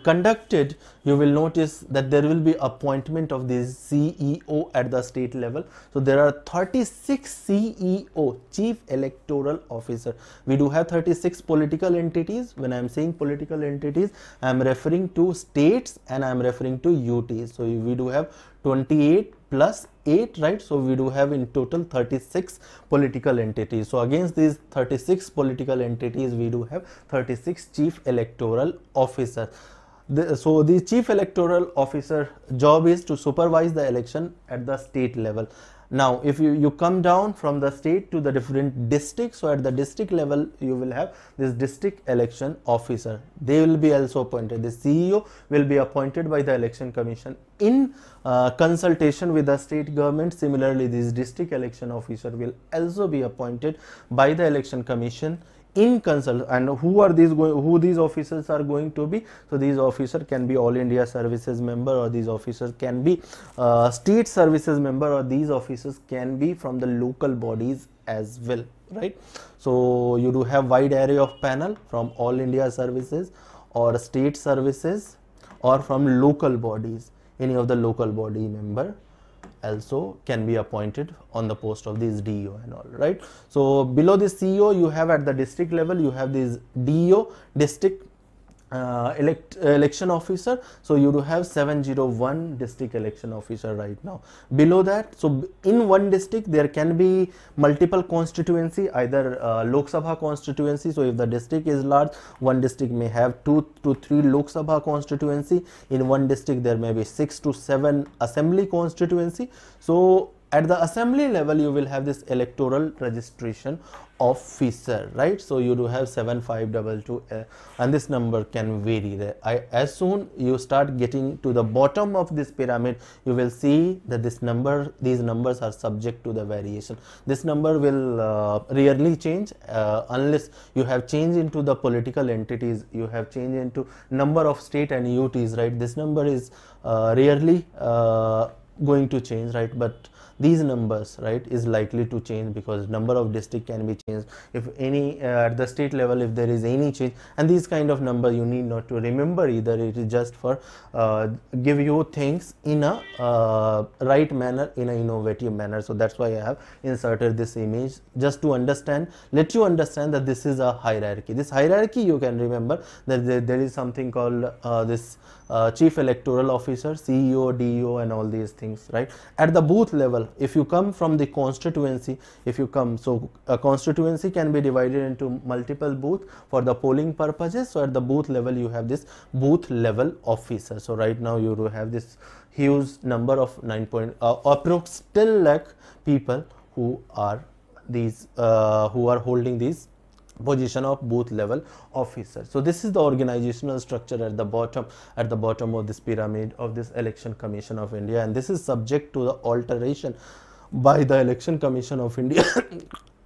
conducted, you will notice that there will be appointment of this CEO at the state level. So there are 36 CEO, chief electoral officer. We do have 36 political entities. When I am saying political entities, I am referring to states and I am referring to UTs. So we do have 28 plus 8, right. So we do have in total 36 political entities. So against these 36 political entities, we do have 36 chief electoral officers. So the chief electoral officer job is to supervise the election at the state level. Now if you come down from the state to the different districts, so at the district level you will have this district election officer. They will be also appointed. The CEO will be appointed by the Election Commission in consultation with the state government. Similarly, this district election officer will also be appointed by the Election Commission in consult. And who are these who these officers are going to be? So these officer can be All India Services member, or these officers can be state services member, or these officers can be from the local bodies as well, right. So you do have wide array of panel from All India Services or state services or from local bodies. Any of the local body member also can be appointed on the post of these DO and all, right. So below this CEO, you have at the district level, you have this DO, district election officer. So you do have 701 district election officer right now. Below that, so in one district there can be multiple constituency, either Lok Sabha constituency. So if the district is large, one district may have 2 to 3 Lok Sabha constituency. In one district there may be 6 to 7 assembly constituency. So at the assembly level, you will have this electoral registration officer, right. So you do have 7522, and this number can vary. As soon you start getting to the bottom of this pyramid, you will see that this number, these numbers are subject to the variation. This number will rarely change unless you have change into the political entities, you have change into number of state and UTs, right. This number is rarely going to change, right. But these numbers, right, is likely to change, because number of district can be changed if any at the state level, if there is any change. And these kind of number you need not to remember either. It is just for give you things in a right manner, in an innovative manner. So that's why I have inserted this image, just to understand, let you understand that this is a hierarchy. This hierarchy you can remember that there is something called this chief electoral officer, CEO, DO and all these things, right. At the booth level, if you come from the constituency, if you come, so a constituency can be divided into multiple booths for the polling purposes. So at the booth level you have this booth level officer. So right now you do have this huge number of approx 10 lakh people who are these who are holding these position of booth level officer. So this is the organizational structure at the bottom of this pyramid of this Election Commission of India, and this is subject to the alteration by the Election Commission of India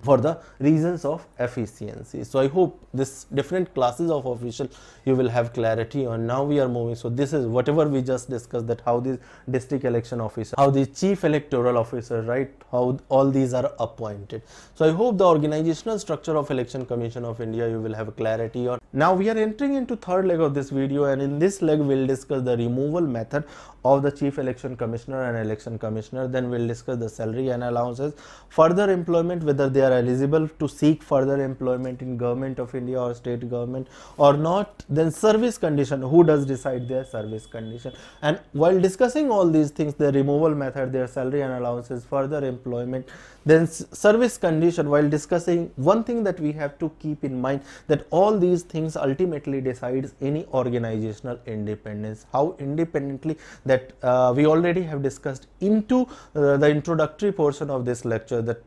for the reasons of efficiency. So I hope this different classes of official you will have clarity on. Now we are moving. So this is whatever we just discussed, that how these district election officer, how the chief electoral officer, right, how all these are appointed. So I hope the organizational structure of Election Commission of India you will have clarity on. Now we are entering into third leg of this video, and in this leg we will discuss the removal method of the chief election commissioner and election commissioner. Then we will discuss the salary and allowances, further employment, whether they are eligible to seek further employment in government of India or state government or not. Then service condition, who does decide their service condition. And while discussing all these things, the removal method, their salary and allowances, further employment, then service condition, while discussing one thing that we have to keep in mind, that all these things ultimately decides any organizational independence, how independently, that we already have discussed into the introductory portion of this lecture, that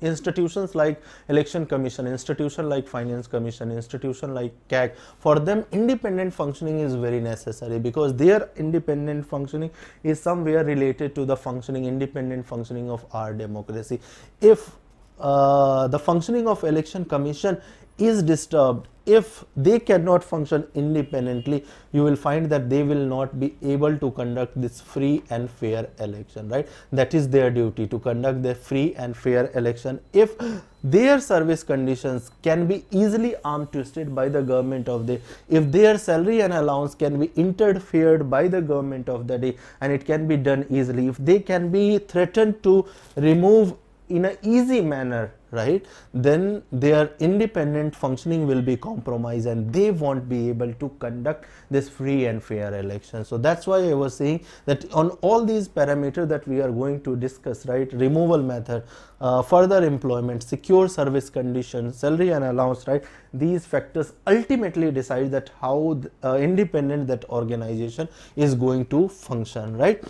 institutions like Election Commission, institution like Finance Commission, institution like CAG, for them independent functioning is very necessary, because their independent functioning is somewhere related to the functioning, independent functioning of our democracy. If the functioning of Election Commission is disturbed, if they cannot function independently, you will find that they will not be able to conduct this free and fair election, right? That is their duty, to conduct the free and fair election. If their service conditions can be easily arm twisted by the government of the day, if their salary and allowance can be interfered by the government of the day, and it can be done easily, if they can be threatened to remove in an easy manner, right, then their independent functioning will be compromised and they won't be able to conduct this free and fair election. So that's why I was saying that on all these parameters that we are going to discuss, right, removal method, further employment, secure service conditions, salary and allowance, right, these factors ultimately decide that how independent that organization is going to function, right.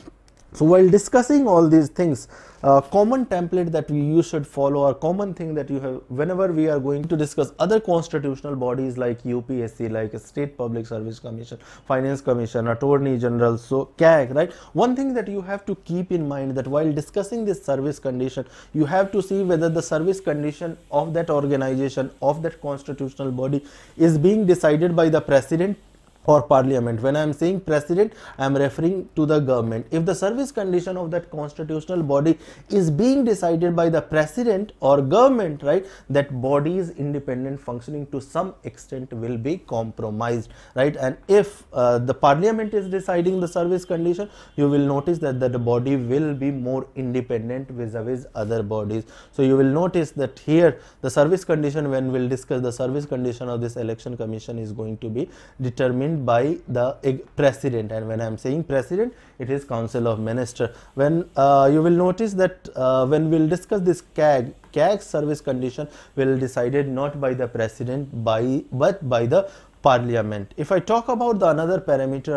So while discussing all these things, common template that you should follow, or common thing that you have whenever we are going to discuss other constitutional bodies like UPSC, like State Public Service Commission, Finance Commission, Attorney General, so CAG, right? One thing that you have to keep in mind, that while discussing this service condition, you have to see whether the service condition of that organization, of that constitutional body is being decided by the president or parliament. When I am saying president, I am referring to the government. If the service condition of that constitutional body is being decided by the president or government, right, that body's independent functioning to some extent will be compromised, right. And if the parliament is deciding the service condition, you will notice that the body will be more independent vis-a-vis other bodies. So you will notice that here the service condition, when we will discuss the service condition of this Election Commission, is going to be determined by the president. And when I am saying president, it is Council of Ministers. When you will notice that when we will discuss this CAG service condition will decided not by the president but by the parliament. If I talk about the another parameter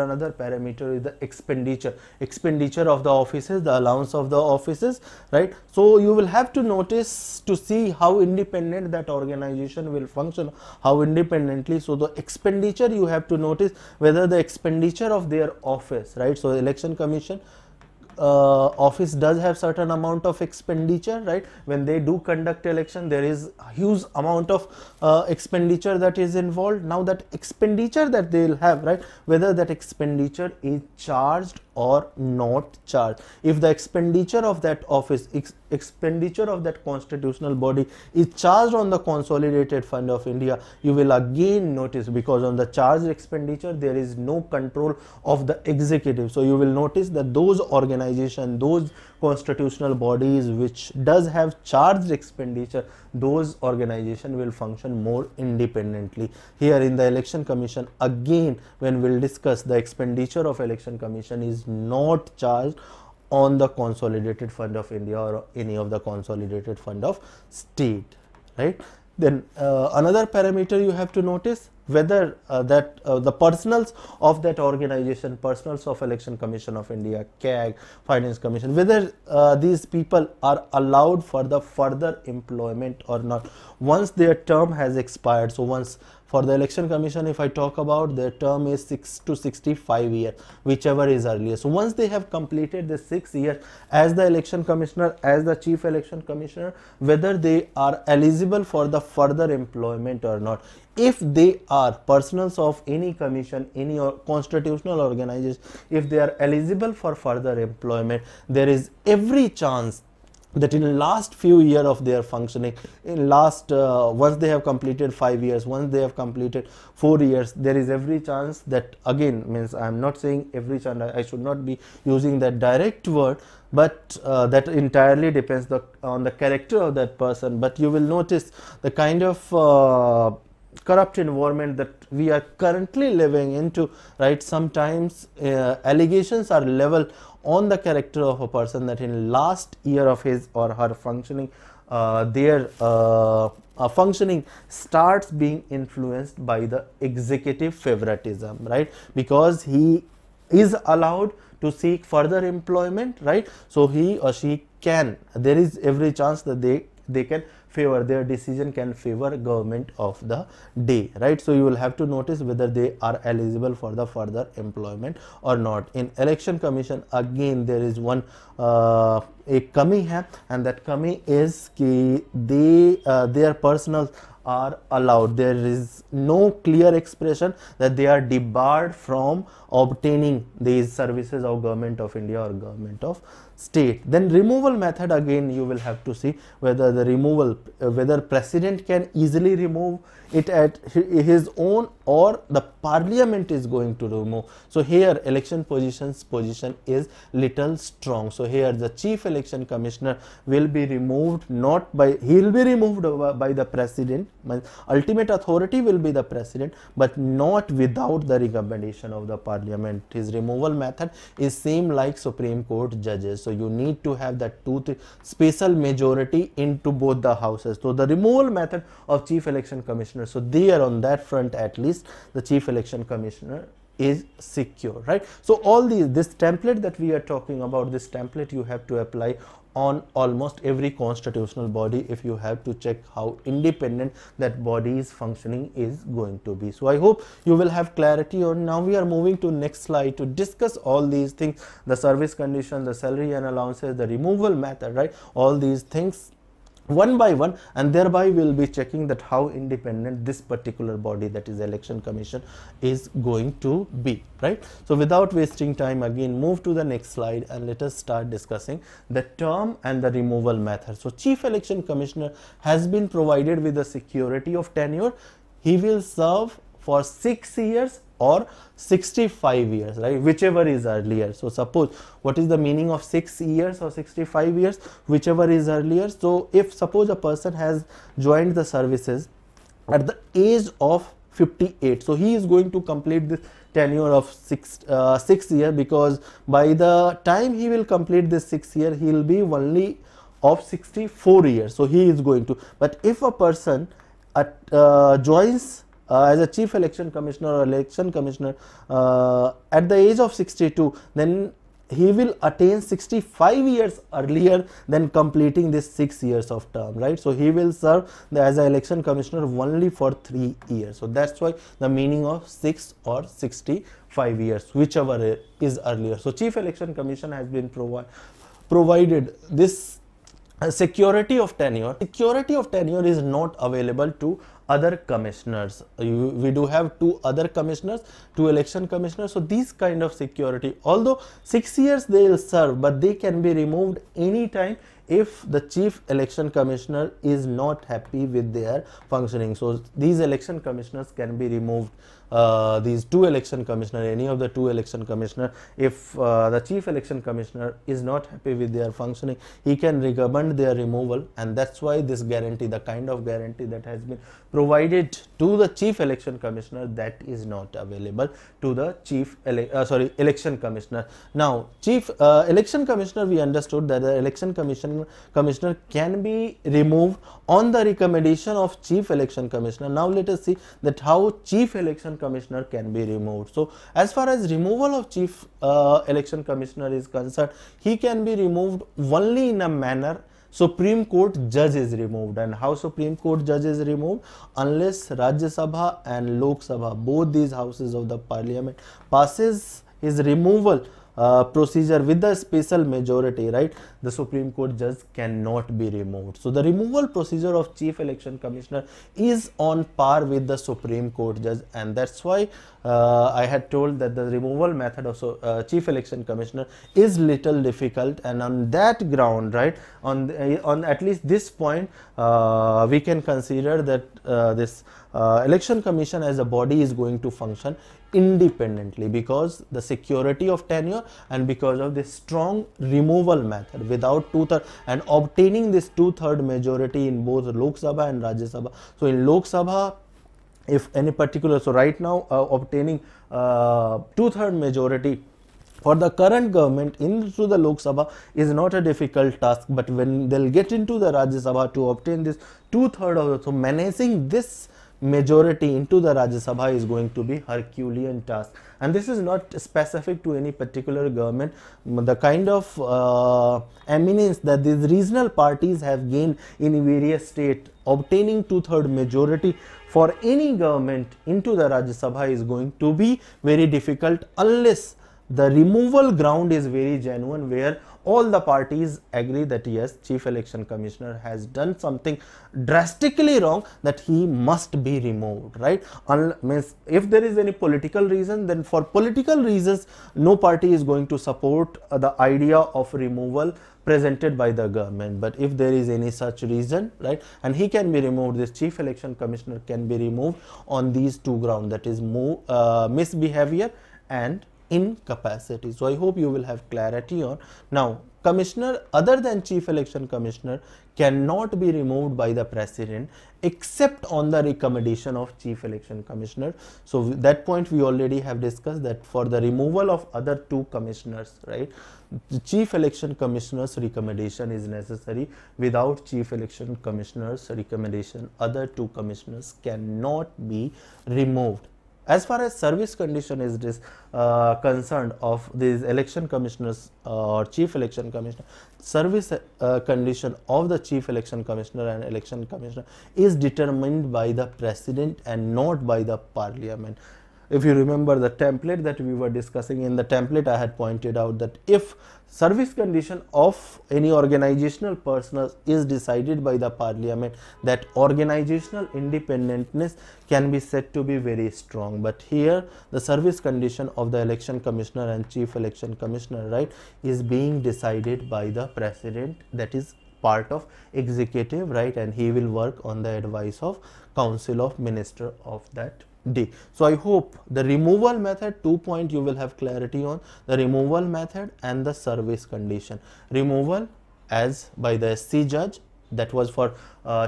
is the expenditure of the offices, the allowance of the offices, right. So you will have to notice to see how independent that organization will function, how independently. So the expenditure, you have to notice whether the expenditure of their office, right. So Election Commission office does have certain amount of expenditure, right. When they do conduct election, there is a huge amount of expenditure that is involved. Now that expenditure that they will have, right, whether that expenditure is charged or not charged. If the expenditure of that office, expenditure of that constitutional body is charged on the Consolidated Fund of India, you will again notice, because on the charged expenditure there is no control of the executive. So you will notice that those organizations, those constitutional bodies which does have charged expenditure, those organizations will function more independently. Here in the Election Commission, again when we will discuss, the expenditure of Election Commission is not charged on the Consolidated Fund of India or any of the Consolidated Fund of State, right. Then another parameter you have to notice whether the personals of that organization, personals of Election Commission of India, CAG, Finance Commission, whether these people are allowed for the further employment or not once their term has expired. So once for the Election Commission, if I talk about, their term is 6 to 65 years, whichever is earlier. So once they have completed the 6 years as the Election Commissioner, as the Chief Election Commissioner, whether they are eligible for the further employment or not. If they are personals of any commission, any or constitutional organization, if they are eligible for further employment, there is every chance that in last few years of their functioning, in last once they have completed 5 years, once they have completed 4 years, there is every chance that, again, means I am not saying every chance, I should not be using that direct word, but that entirely depends on the character of that person. But you will notice the kind of corrupt environment that we are currently living into, right? Sometimes allegations are leveled on the character of a person that in last year of his or her functioning, their functioning starts being influenced by the executive favoritism, right? Because he is allowed to seek further employment, right? So he or she can, there is every chance that they can favor, their decision can favor government of the day, right? So you will have to notice whether they are eligible for the further employment or not. In Election Commission, again, there is one एक कमी है, and that कमी is कि they their personals are allowed. There is no clear expression that they are debarred from obtaining these services of Government of India or Government of State. Then removal method, again you will have to see whether the removal, whether President can easily remove it at his own or the Parliament is going to remove. So here election position is little strong. So here the Chief Election Commissioner will be removed, not by, he will be removed by the President. Ultimate authority will be the President, but not without the recommendation of the Parliament. His removal method is same like Supreme Court judges. So you need to have that two-thirds special majority into both the houses. So the removal method of Chief Election Commissioner, so there on that front at least the Chief Election Commissioner is secure, right? So all these, this template that we are talking about, this template you have to apply on almost every constitutional body if you have to check how independent that body's functioning is going to be. So I hope you will have clarity on. Now we are moving to next slide to discuss all these things, the service condition, the salary and allowances, the removal method, right? All these things one by one, and thereby we will be checking that how independent this particular body, that is Election Commission, is going to be, right? So without wasting time, again move to the next slide and let us start discussing the term and the removal method. So Chief Election Commissioner has been provided with the security of tenure. He will serve for 6 years or 65 years, right? Whichever is earlier. So suppose, what is the meaning of 6 years or 65 years? Whichever is earlier. So if suppose a person has joined the services at the age of 58, so he is going to complete this tenure of 6 years, because by the time he will complete this 6 year, he will be only of 64 years. So he is going to, but if a person at, joins as a Chief Election Commissioner or Election Commissioner at the age of 62, then he will attain 65 years earlier than completing this 6 years of term, right? So he will serve as an Election Commissioner only for 3 years. So that's why the meaning of 6 or 65 years, whichever is earlier. So Chief Election Commission has been provided this security of tenure. Security of tenure is not available to other commissioners. We do have two other commissioners, two Election Commissioners. So these kind of security, although 6 years they will serve, but they can be removed anytime if the Chief Election Commissioner is not happy with their functioning. So these Election Commissioners can be removed these two election commissioner, any of the two election commissioner, if the chief election commissioner is not happy with their functioning, he can recommend their removal. And that's why this guarantee, the kind of guarantee that has been provided to the chief election commissioner, that is not available to the chief election commissioner. Now, chief election commissioner, we understood that the election commissioner can be removed on the recommendation of chief election commissioner. Now let us see that how chief election commissioner can be removed. So as far as removal of chief election commissioner is concerned, he can be removed only in a manner Supreme Court judge is removed. And how Supreme Court judge is removed? Unless Rajya Sabha and Lok Sabha, both these houses of the parliament, passes his removal procedure with the special majority, right, the Supreme Court judge cannot be removed. So the removal procedure of chief election commissioner is on par with the Supreme Court judge, and that's why I had told that the removal method of chief election commissioner is little difficult. And on that ground, right, on at least this point, we can consider that this election commission as a body is going to function independently because the security of tenure and because of this strong removal method without two-third and obtaining this two-third majority in both Lok Sabha and Rajya Sabha. So in Lok Sabha, if any particular, so right now obtaining two-third majority for the current government into the Lok Sabha is not a difficult task, but when they'll get into the Rajya Sabha to obtain this two-third of the, so managing this majority into the Rajya Sabha is going to be Herculean task. And this is not specific to any particular government. The kind of eminence that these regional parties have gained in various states, obtaining two-third majority for any government into the Rajya Sabha is going to be very difficult unless the removal ground is very genuine, where all the parties agree that yes, chief election commissioner has done something drastically wrong, that he must be removed, right? Means if there is any political reason, then for political reasons, no party is going to support the idea of removal presented by the government. But if there is any such reason, right, and he can be removed, this chief election commissioner can be removed on these two grounds, that is misbehavior and incapacity. So I hope you will have clarity on. Now, commissioner other than chief election commissioner cannot be removed by the president except on the recommendation of chief election commissioner. So that point we already have discussed, that for the removal of other two commissioners, right, the chief election commissioner's recommendation is necessary. Without chief election commissioner's recommendation, other two commissioners cannot be removed. As far as service condition is concerned of these election commissioners or chief election commissioner, service condition of the chief election commissioner and election commissioner is determined by the president and not by the parliament. If you remember the template that we were discussing, in the template I had pointed out that if service condition of any organizational personnel is decided by the parliament, that organizational independence can be said to be very strong. But here the service condition of the election commissioner and chief election commissioner, right, is being decided by the president, that is part of executive, right, and he will work on the advice of council of minister of that day. So I hope the removal method, 2 point you will have clarity on, the removal method and the service condition. Removal as by the SC judge, that was for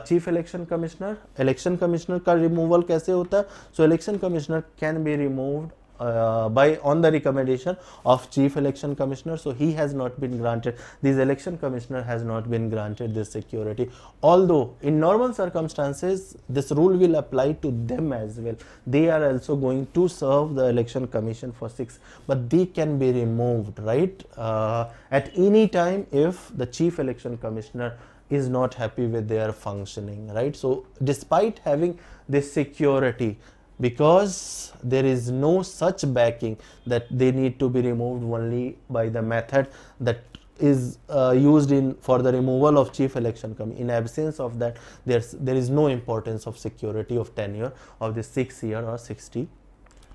chief election commissioner. Election commissioner ka removal kaise hota? So election commissioner can be removed on the recommendation of chief election commissioner. So he has not been granted, this election commissioner has not been granted this security, although in normal circumstances this rule will apply to them as well. They are also going to serve the election commission for 6, but they can be removed, right, at any time if the chief election commissioner is not happy with their functioning, right. So despite having this security, because there is no such backing, that they need to be removed only by the method that is used in for the removal of chief election commissioner. In absence of that, there is no importance of security of tenure of the 6 year or 60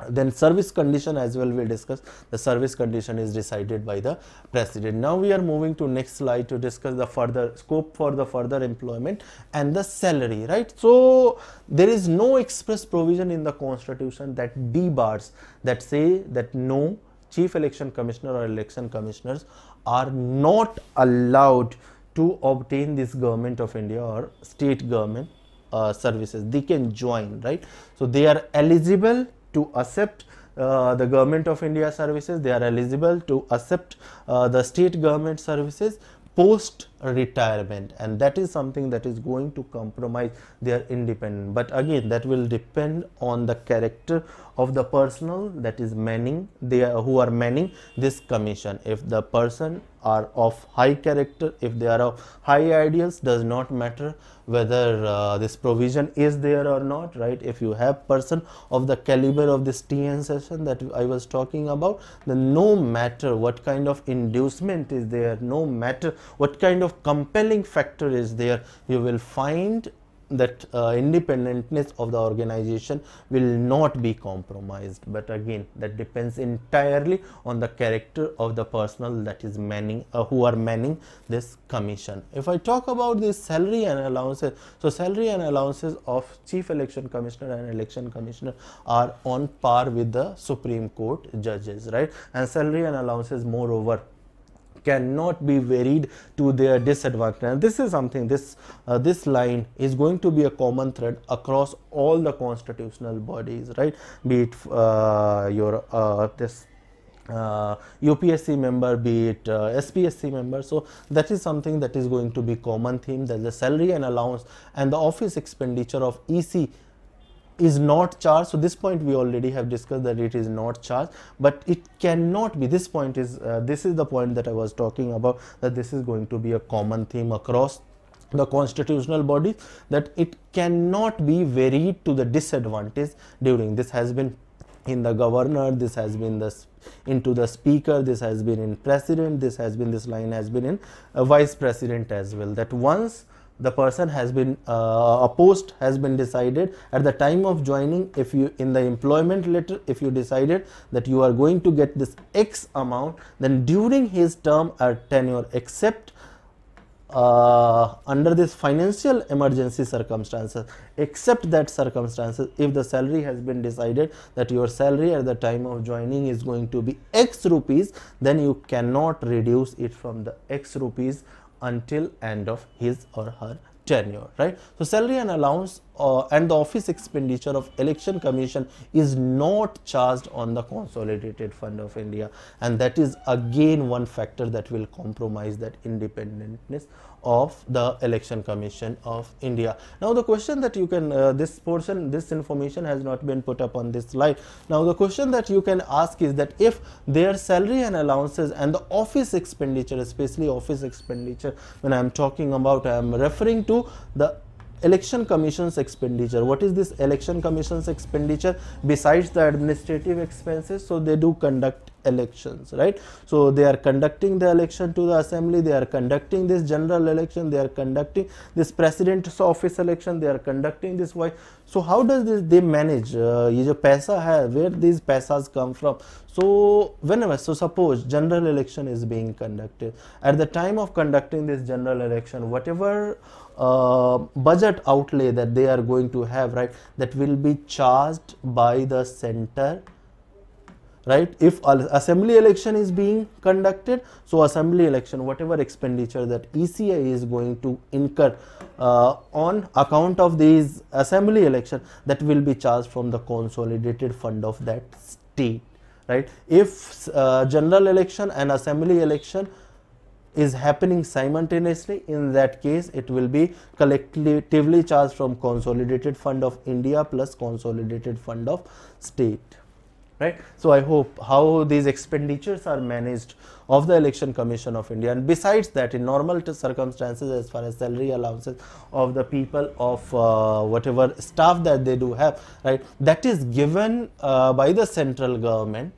Then service condition as well we discuss. The service condition is decided by the president. Now we are moving to next slide to discuss the further scope for the further employment and the salary, right? So there is no express provision in the constitution that debars, that say that no chief election commissioner or election commissioners are not allowed to obtain this government of India or state government services. They can join, right? So they are eligible to accept the government of India services, they are eligible to accept the state government services post retirement, and that is something that is going to compromise their independence. But again, that will depend on the character of the personnel that is manning, who are manning this commission. If the person are of high character, if they are of high ideals, does not matter whether this provision is there or not, right? If you have person of the caliber of this T.N. Seshan that I was talking about, then no matter what kind of inducement is there, no matter what kind of compelling factor is there, you will find that independentness of the organization will not be compromised. But again, that depends entirely on the character of the personnel that is manning, who are manning this commission. If I talk about the salary and allowances, so salary and allowances of chief election commissioner and election commissioner are on par with the Supreme Court judges, right? And salary and allowances moreover cannot be varied to their disadvantage. And this is something, this line is going to be a common thread across all the constitutional bodies, right? Be it UPSC member, be it SPSC member. So that is something that is going to be common theme, that the salary and allowance and the office expenditure of EC is not charged. So this point we already have discussed, that it is not charged, but it cannot be. This point is this is the point that I was talking about, that this is going to be a common theme across the constitutional bodies, that it cannot be varied to the disadvantage during. This has been in the governor, this has been into the speaker, this has been in president, this line has been in vice president as well, that once the person has been a post has been decided at the time of joining, if you in the employment letter, if you decided that you are going to get this X amount, then during his term or tenure, except under this financial emergency circumstances, except that circumstances, if the salary has been decided that your salary at the time of joining is going to be X rupees, then you cannot reduce it from the X rupees until end of his or her tenure, right? So salary and allowance and the office expenditure of election commission is not charged on the consolidated fund of India, and that is again one factor that will compromise that independentness of the election commission of India. Now the question that you can this information has not been put up on this slide. Now the question that you can ask is that if their salary and allowances and the office expenditure, especially office expenditure, when I am talking about, I am referring to the election commission's expenditure. What is this election commission's expenditure? Besides the administrative expenses, so they do conduct elections, right? So they are conducting the election to the assembly, they are conducting this general election, they are conducting this president's office election, they are conducting this vice. So how does this they manage? Ye jo paisa hai, where these paisas come from? So whenever, so suppose general election is being conducted, at the time of conducting this general election, whatever budget outlay that they are going to have, right, that will be charged by the center, right? If assembly election is being conducted, so assembly election, whatever expenditure that ECI is going to incur on account of these assembly election, that will be charged from the consolidated fund of that state, right? If general election and assembly election is happening simultaneously, in that case it will be collectively charged from consolidated fund of India plus consolidated fund of state, right? So I hope how these expenditures are managed of the election commission of India. And besides that, in normal circumstances, as far as salary allowances of the people of whatever staff that they do have, right, that is given by the central government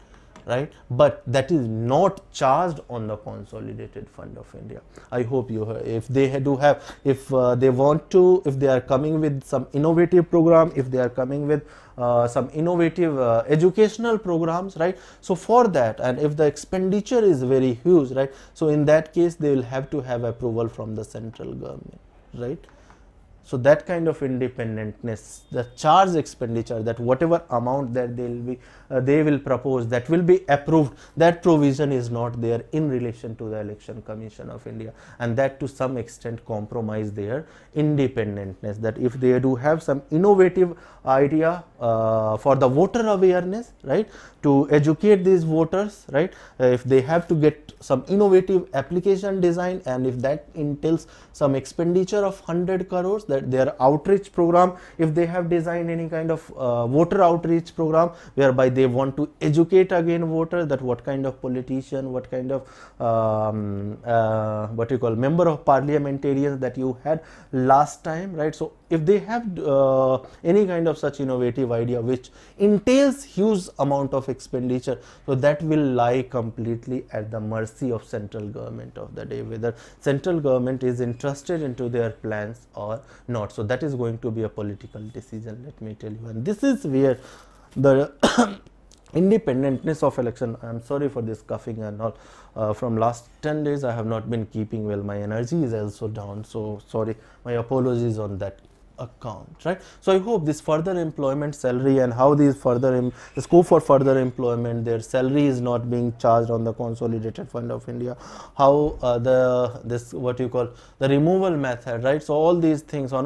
right? But that is not charged on the Consolidated Fund of India. I hope you heard. If they do have, if they are coming with some innovative program, if they are coming with some innovative educational programs, right? So for that, and if the expenditure is very huge, right? So in that case, they will have to have approval from the central government, right? So that kind of independentness, the charge expenditure, that whatever amount that they will propose, that will be approved, that provision is not there in relation to the Election Commission of India, and that to some extent compromise their independentness. That if they do have some innovative idea for the voter awareness, right, to educate these voters, right, if they have to get some innovative application design, and if that entails some expenditure of 100 crores, that their outreach program, if they have designed any kind of voter outreach program whereby they want to educate again voters that what kind of politician, what kind of what you call member of parliamentarians that you had last time, right? So if they have any kind of such innovative idea which entails huge amount of expenditure, so that will lie completely at the mercy of central government of the day, whether central government is interested into their plans or not. So that is going to be a political decision, let me tell you. And this is where the independentness of election, I am sorry for this coughing and all, from last 10 days I have not been keeping well, my energy is also down, so sorry, my apologies on that account, right? So I hope this further employment salary and how these further the scope for further employment, their salary is not being charged on the Consolidated Fund of India, how this what you call the removal method, right? So all these things on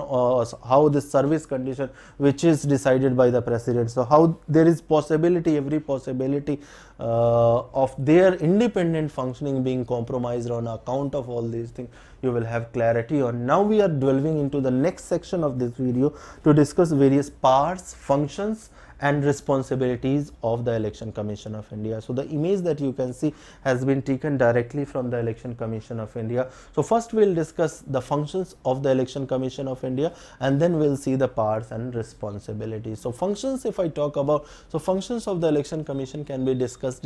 how this service condition which is decided by the president, so how there is possibility, every possibility of their independent functioning being compromised on account of all these things, you will have clarity on. Now we are delving into the next section of this video to discuss various powers, functions and responsibilities of the Election Commission of India. So the image that you can see has been taken directly from the Election Commission of India. So first we will discuss the functions of the Election Commission of India, and then we will see the powers and responsibilities. So functions, if I talk about, so functions of the Election Commission can be discussed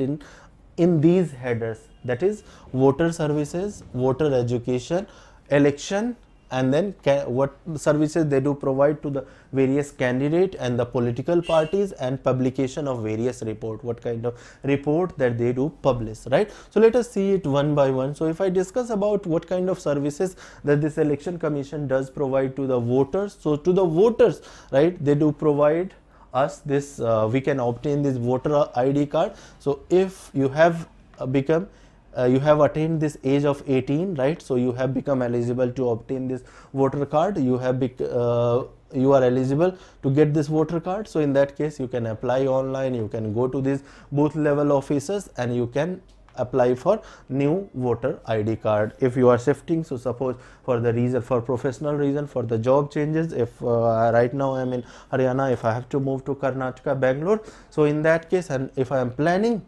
in these headers, that is voter services, voter education, election, and then what services they do provide to the various candidate and the political parties, and publication of various report, what kind of report that they do publish, right? So let us see it one by one. So if I discuss about what kind of services that this Election Commission does provide to the voters, so to the voters, right, they do provide us this, we can obtain this voter ID card. So if you have you have attained this age of 18, right, so you have become eligible to obtain this voter card, you have you are eligible to get this voter card. So in that case you can apply online, you can go to these booth level offices and you can apply for new voter ID card. If you are shifting, so suppose for the reason, for professional reason, for the job changes, if right now I am in Haryana, if I have to move to Karnataka, Bangalore, so in that case, and if I am planning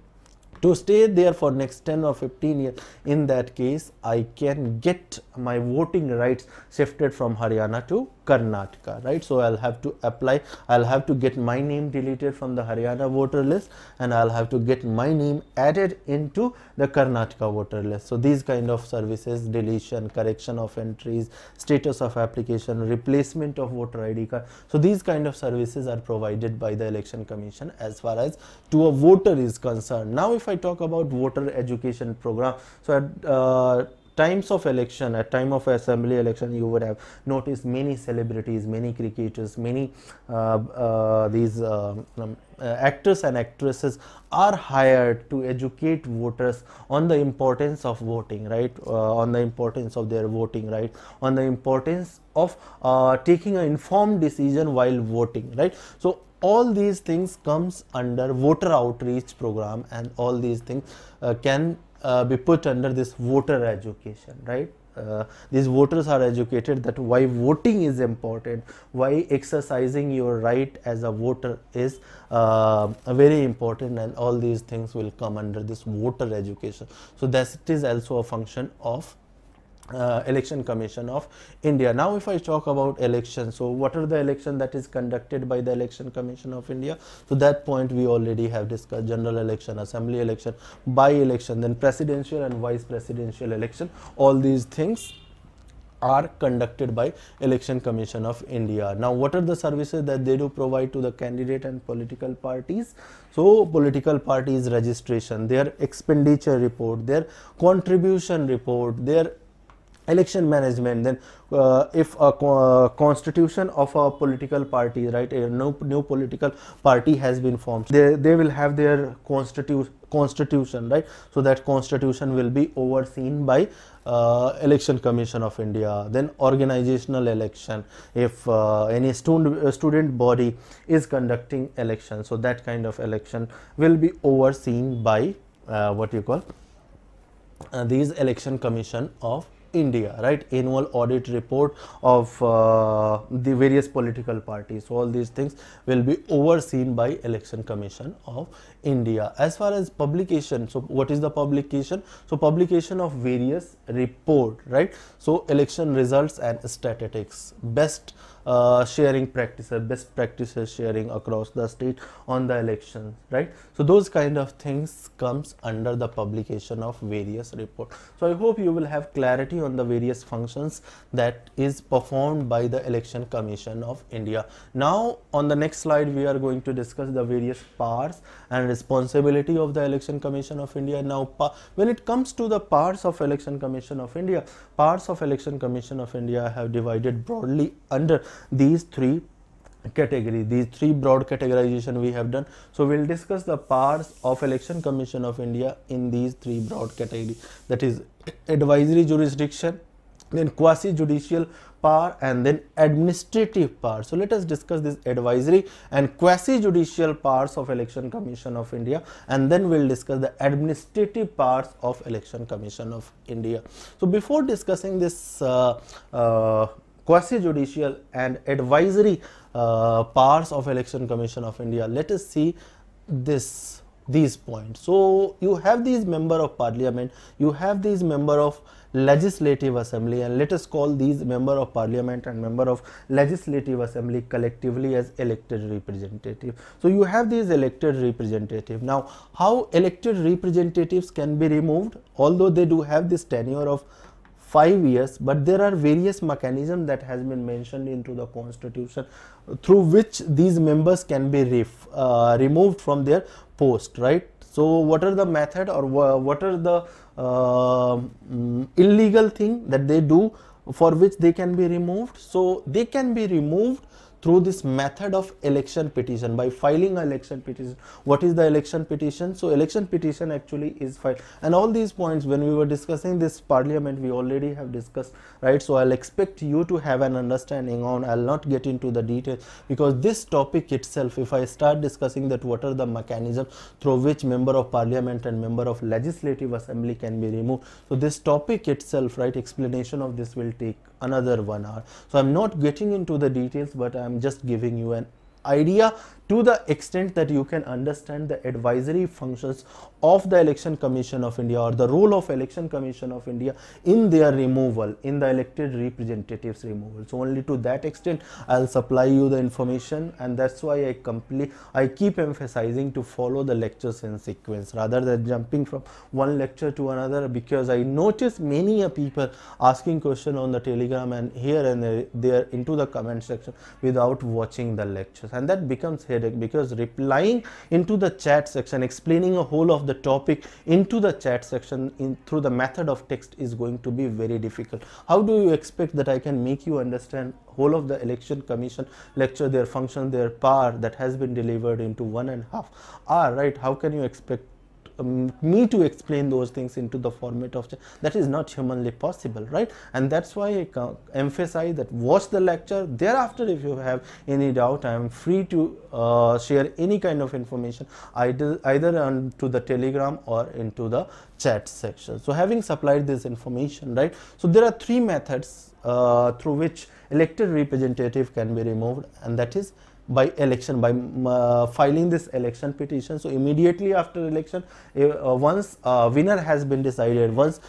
to stay there for next 10 or 15 years, in that case I can get my voting rights shifted from Haryana to Karnataka, right? So I'll have to apply, I'll have to get my name deleted from the Haryana voter list, and I'll have to get my name added into the Karnataka voter list. So these kind of services, deletion, correction of entries, status of application, replacement of voter ID card, so these kind of services are provided by the Election Commission as far as to a voter is concerned. Now if I talk about voter education program, so at times of election, at time of assembly election, you would have noticed many celebrities, many cricketers, many actors and actresses are hired to educate voters on the importance of voting, right, on the importance of their voting, right, on the importance of taking an informed decision while voting, right. So all these things comes under voter outreach program, and all these things can be put under this voter education, right? These voters are educated that why voting is important, why exercising your right as a voter is very important, and all these things will come under this voter education. So that it is also a function of Election Commission of India. Now if I talk about elections, so what are the elections that is conducted by the Election Commission of India? So that point we already have discussed: general election, assembly election, by-election, then presidential and vice presidential election. All these things are conducted by Election Commission of India. Now what are the services that they do provide to the candidate and political parties? So political parties registration, their expenditure report, their contribution report, their election management, then if a constitution of a political party, right, a new political party has been formed, they will have their constitution, right? So that constitution will be overseen by Election Commission of India. Then organizational election, if any student body is conducting election, so that kind of election will be overseen by what you call these Election Commission of India, right? Annual audit report of the various political parties. So all these things will be overseen by Election Commission of India. As far as publication, so what is the publication? So publication of various report, right? So election results and statistics, best sharing practices, best practices sharing across the state on the elections, right? So those kind of things comes under the publication of various report. So I hope you will have clarity on the various functions that is performed by the Election Commission of India. Now on the next slide we are going to discuss the various powers and responsibility of the Election Commission of India. Now when it comes to the powers of Election Commission of India, powers of Election Commission of India have divided broadly under these three categories. These three broad categorization we have done. So we'll discuss the powers of Election Commission of India in these three broad categories, that is advisory jurisdiction, then quasi judicial power, and then administrative power. So let us discuss this advisory and quasi judicial powers of Election Commission of India, and then we'll discuss the administrative powers of Election Commission of India. So before discussing this quasi judicial and advisory powers of Election Commission of India, let us see these points. So you have these member of parliament, you have these member of legislative assembly, and let us call these member of parliament and member of legislative assembly collectively as elected representative. So you have these elected representative. Now how elected representatives can be removed? Although they do have this tenure of 5 years, but there are various mechanisms that has been mentioned into the constitution through which these members can be removed from their post, right? So what are the method, or what are the illegal thing that they do for which they can be removed? So they can be removed through this method of election petition, by filing an election petition. What is the election petition? So election petition actually is filed, and all these points when we were discussing this parliament we already have discussed, right? So I'll expect you to have an understanding on, I'll not get into the details, because this topic itself, if I start discussing that what are the mechanisms through which member of parliament and member of legislative assembly can be removed, so this topic itself, right, explanation of this will take another 1 hour. So I'm not getting into the details, but I'm just giving you an idea to the extent that you can understand the advisory functions of the Election Commission of India, or the role of Election Commission of India in their removal, in the elected representatives removal. So only to that extent I'll supply you the information, and that's why I keep emphasizing to follow the lectures in sequence rather than jumping from one lecture to another, because I notice many people asking question on the Telegram and here and there into the comment section without watching the lectures, and that becomes headache, because replying into the chat section, explaining a whole of the topic into the chat section through the method of text is going to be very difficult. How do you expect that I can make you understand whole of the Election Commission lecture, their function, their power that has been delivered into 1.5 hours, right? How can you expect me to explain those things into the format of that is not humanly possible, right? And that's why I emphasize that watch the lecture. Thereafter, if you have any doubt, I am free to share any kind of information either onto the Telegram or into the chat section. So having supplied this information, right, so there are three methods through which elected representative can be removed, and that is by election, by filing this election petition. So immediately after election, once winner has been decided, once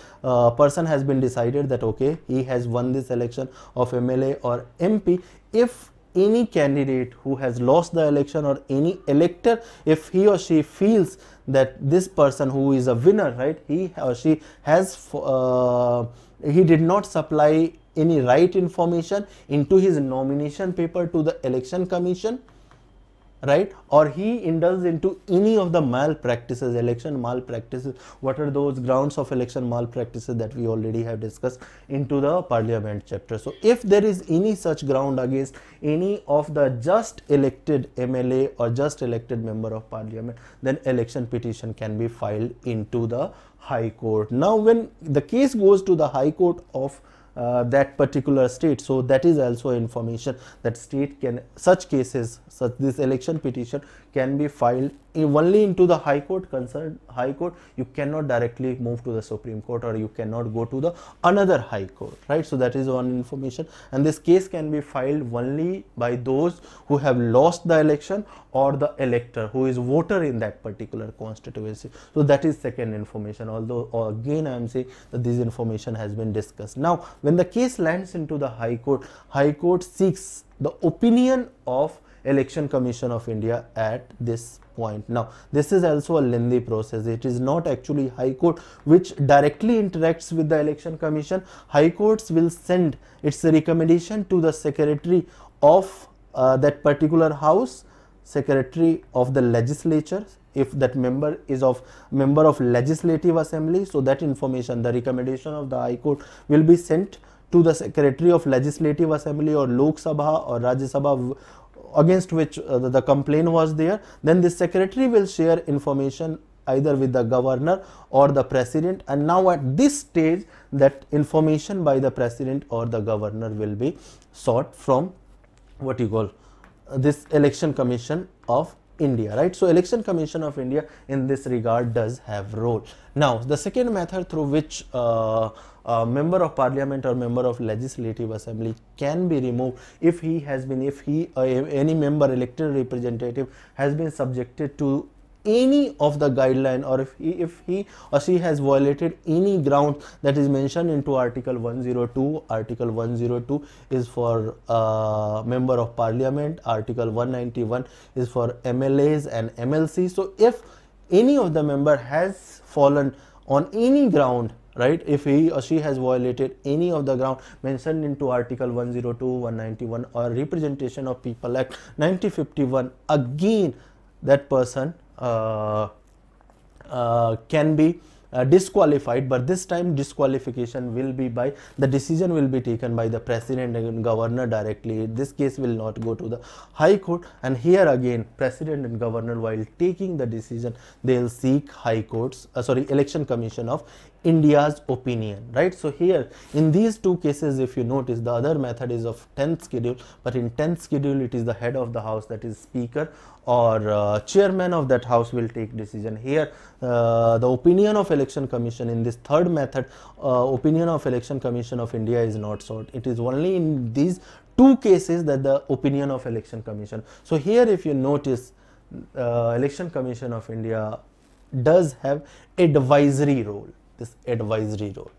person has been decided that okay, he has won this election of MLA or MP, if any candidate who has lost the election or any elector, if he or she feels that this person who is a winner, right, he or she has he did not supply any right information into his nomination paper to the Election Commission, right, or he indulged into any of the malpractices, election malpractices. What are those grounds of election malpractices that we already have discussed into the Parliament chapter? So if there is any such ground against any of the just elected MLA or just elected member of Parliament, then election petition can be filed into the High Court. Now when the case goes to the High Court of that particular state, so that is also information that state can, such cases, such this election petition can be filed only into the High Court concerned High Court. You cannot directly move to the Supreme Court, or you cannot go to the another High Court, right? So that is one information, and this case can be filed only by those who have lost the election or the elector who is voter in that particular constituency. So that is second information, although again I am saying that this information has been discussed. Now when the case lands into the High Court, High Court seeks the opinion of Election Commission of India at this point. Now this is also a lengthy process. It is not actually High Court which directly interacts with the Election Commission. High Courts will send its recommendation to the secretary of that particular house, secretary of the legislature, if that member is of member of Legislative Assembly. So that information, the recommendation of the High Court will be sent to the secretary of Legislative Assembly or Lok Sabha or Rajya Sabha against which the complaint was there. Then the secretary will share information either with the governor or the president, and now at this stage that information by the president or the governor will be sought from what you call this Election Commission of India, right? So Election Commission of India in this regard does have role. Now the second method through which a member of Parliament or member of Legislative Assembly can be removed if he has been, if he any member elected representative has been subjected to any of the guideline, or if he or she has violated any ground that is mentioned into Article 102. Article 102 is for member of Parliament, Article 191 is for MLAs and MLC. So if any of the member has fallen on any ground, right, if he or she has violated any of the ground mentioned into Article 102, 191 or Representation of People Act 1951, again that person can be disqualified, but this time disqualification will be by the decision will be taken by the president and governor directly. This case will not go to the High Court, and here again president and governor, while taking the decision, they will seek High Courts, Election Commission of India's opinion, right? So here in these two cases, if you notice, the other method is of 10th schedule, but in 10th schedule it is the head of the house, that is speaker or chairman of that house, will take decision. Here the opinion of Election Commission in this third method, opinion of Election Commission of India is not sought. It is only in these two cases that the opinion of Election Commission. So here if you notice, Election Commission of India does have advisory role, this advisory role,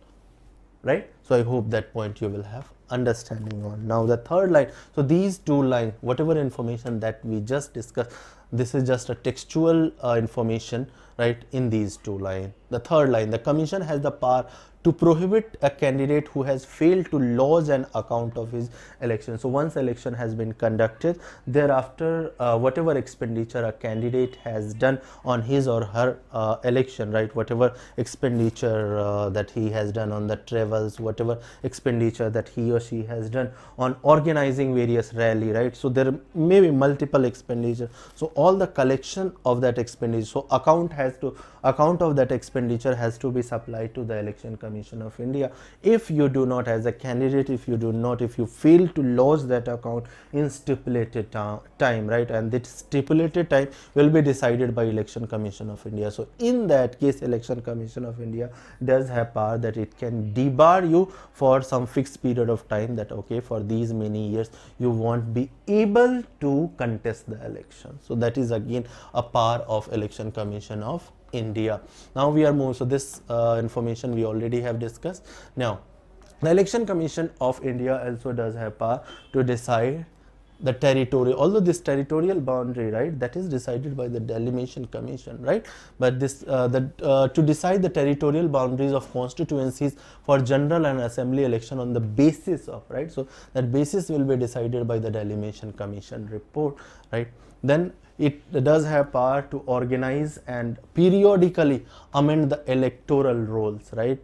right? So I hope that point you will have understanding on. Now the third line, so these two lines, whatever information that we just discussed, this is just a textual information, right, in these two lines. The third line, the commission has the power to prohibit a candidate who has failed to lodge an account of his election. So once election has been conducted, thereafter whatever expenditure a candidate has done on his or her election, right, whatever expenditure that he has done on the travels, whatever expenditure that he or she has done on organizing various rally, right, so there may be multiple expenditure, so all the collection of that expenditure, so account of that expenditure has to be supplied to the Election Commission Commission of India. If you do not, as a candidate, if you fail to lodge that account in stipulated time, right, and that stipulated time will be decided by Election Commission of India. So in that case, Election Commission of India does have power that it can debar you for some fixed period of time, that okay, for these many years you won't be able to contest the election. So that is again a power of Election Commission of India. Now we are moving, so this information we already have discussed. Now the Election Commission of India also does have power to decide the territory, although this territorial boundary, right, that is decided by the Delimation Commission, right, but this to decide the territorial boundaries of constituencies for general and assembly election on the basis of, right, so that basis will be decided by the Delimation Commission report, right. Then it does have power to organize and periodically amend the electoral rolls, right,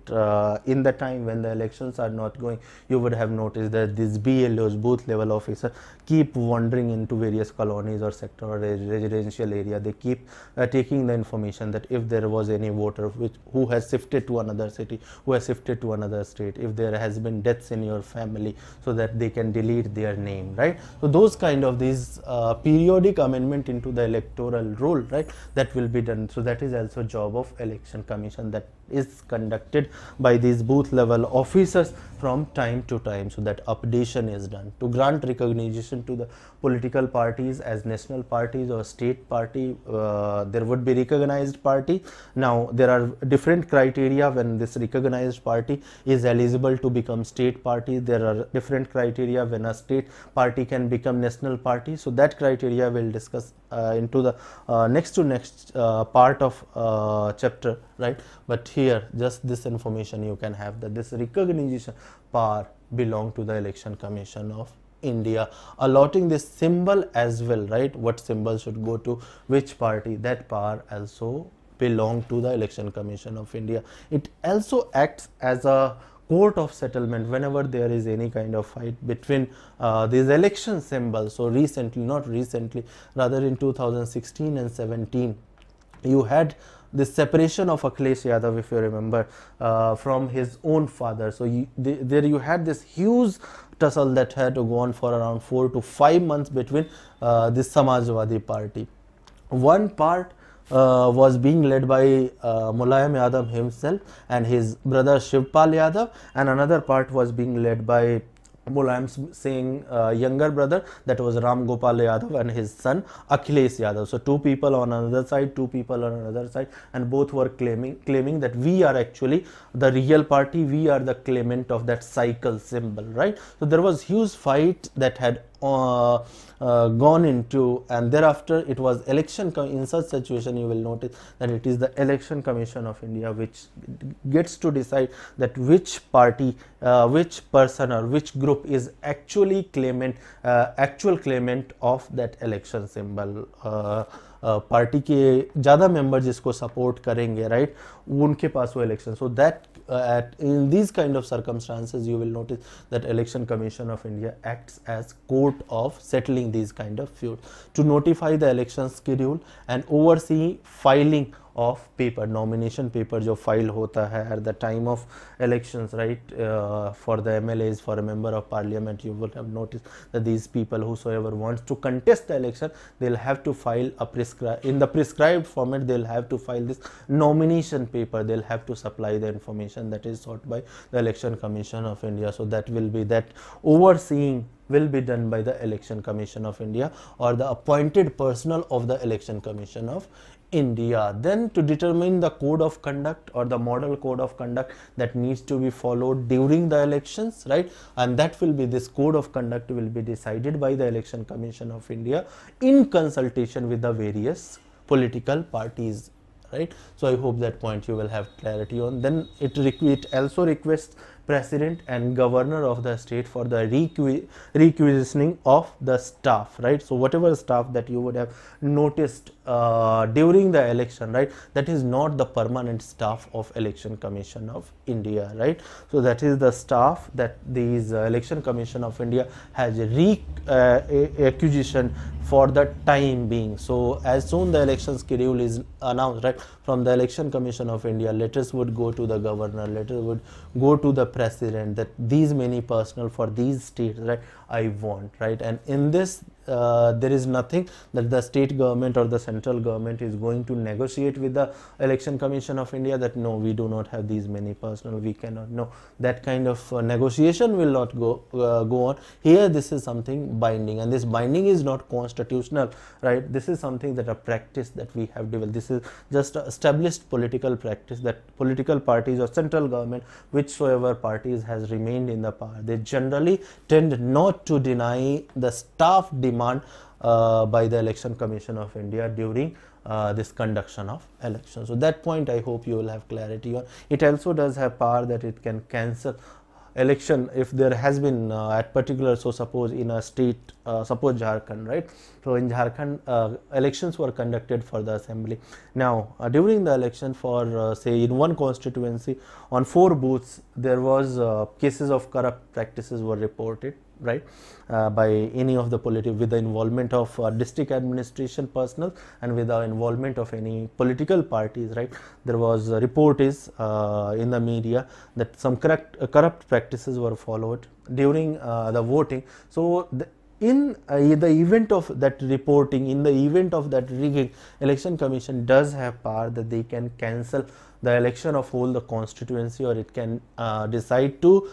in the time when the elections are not going. You would have noticed that these BLOs, booth level officers, keep wandering into various colonies or sector or residential area. They keep taking the information that if there was any voter who has shifted to another city, who has shifted to another state, if there has been deaths in your family, so that they can delete their name, right. So those kind of these periodic amendment in to the electoral roll, right, that will be done. So that is also job of Election Commission, that is conducted by these booth level officers from time to time, so that updation is done. To grant recognition to the political parties as national parties or state party, there would be recognized party. Now there are different criteria when this recognized party is eligible to become state party. There are different criteria when a state party can become national party. So that criteria we'll discuss into the next part of chapter, right, but here just this information you can have, that this recognition power belong to the Election Commission of India, allotting this symbol as well, right, what symbol should go to which party, that power also belong to the Election Commission of India. It also acts as a court of settlement whenever there is any kind of fight between these election symbols. So recently, not recently, rather in 2016 and 17, you had the separation of Akhilesh Yadav, if you remember, from his own father. So there you had this huge tussle that had to go on for around 4 to 5 months between this Samajwadi party. One part was being led by Mulayam Yadav himself and his brother Shivpal Yadav, and another part was being led by Mulayam Singh's younger brother, that was Ram Gopal Yadav, and his son Akhilesh Yadav. So two people on another side, two people on another side, and both were claiming that we are actually the real party, we are the claimant of that cycle symbol, right. So there was huge fight that had gone into, and thereafter it was in such situation you will notice that it is the Election Commission of India which gets to decide that which party, which person or which group is actually claimant, actual claimant of that election symbol. Party के ज़्यादा member जिसको support करेंगे, right, उनके पास वो election. So that in these kind of circumstances you will notice that election commission of India acts as court of settling these kind of feud to notify the election schedule and oversee filing of paper, nomination paper जो file होता है at the time of elections, right, for the MLAs, for a member of parliament, you will have noticed that these people, whosoever wants to contest the election, they'll have to file a in the prescribed format, they'll have to file this nomination paper, they'll have to supply the information that is sought by the Election Commission of India. So that will be, that overseeing will be done by the Election Commission of India or the appointed personnel of the Election Commission of India. Then to determine the code of conduct or the model code of conduct that needs to be followed during the elections, right, and that will be, this code of conduct will be decided by the Election Commission of India in consultation with the various political parties, right. So I hope that point you will have clarity on. Then it also requests president and governor of the state for the requisitioning of the staff, right? So whatever staff that you would have noticed during the election, right, that is not the permanent staff of Election Commission of India, right? So that is the staff that these Election Commission of India has requisitioned for the time being. So as soon the election schedule is announced, right, from the Election Commission of India, letters would go to the governor, letters would go to the president that these many personnel for these states, right, I want, right? And in this there is nothing that the state government or the central government is going to negotiate with the Election Commission of India that no, we do not have these many personnel, we cannot. No, that kind of negotiation will not go on here. This is something binding, and this binding is not constitutional, right? This is something that a practice that we have developed. This is just established political practice that political parties or central government, whichsoever parties has remained in the power, they generally tend not to deny the staff demand by the Election Commission of India during this conduction of election. So that point I hope you will have clarity on. It also does have power that it can cancel election if there has been at particular, so suppose in a state, suppose Jharkhand, right? So in Jharkhand elections were conducted for the assembly. Now during the election for say in one constituency on 4 booths there was cases of corrupt practices were reported, right, by any of the political, with the involvement of district administration personnel and with the involvement of any political parties, right? There was a report is in the media that some corrupt practices were followed during the voting. So in the event of that reporting, in the event of that rigging, Election Commission does have power that they can cancel the election of whole the constituency, or it can decide to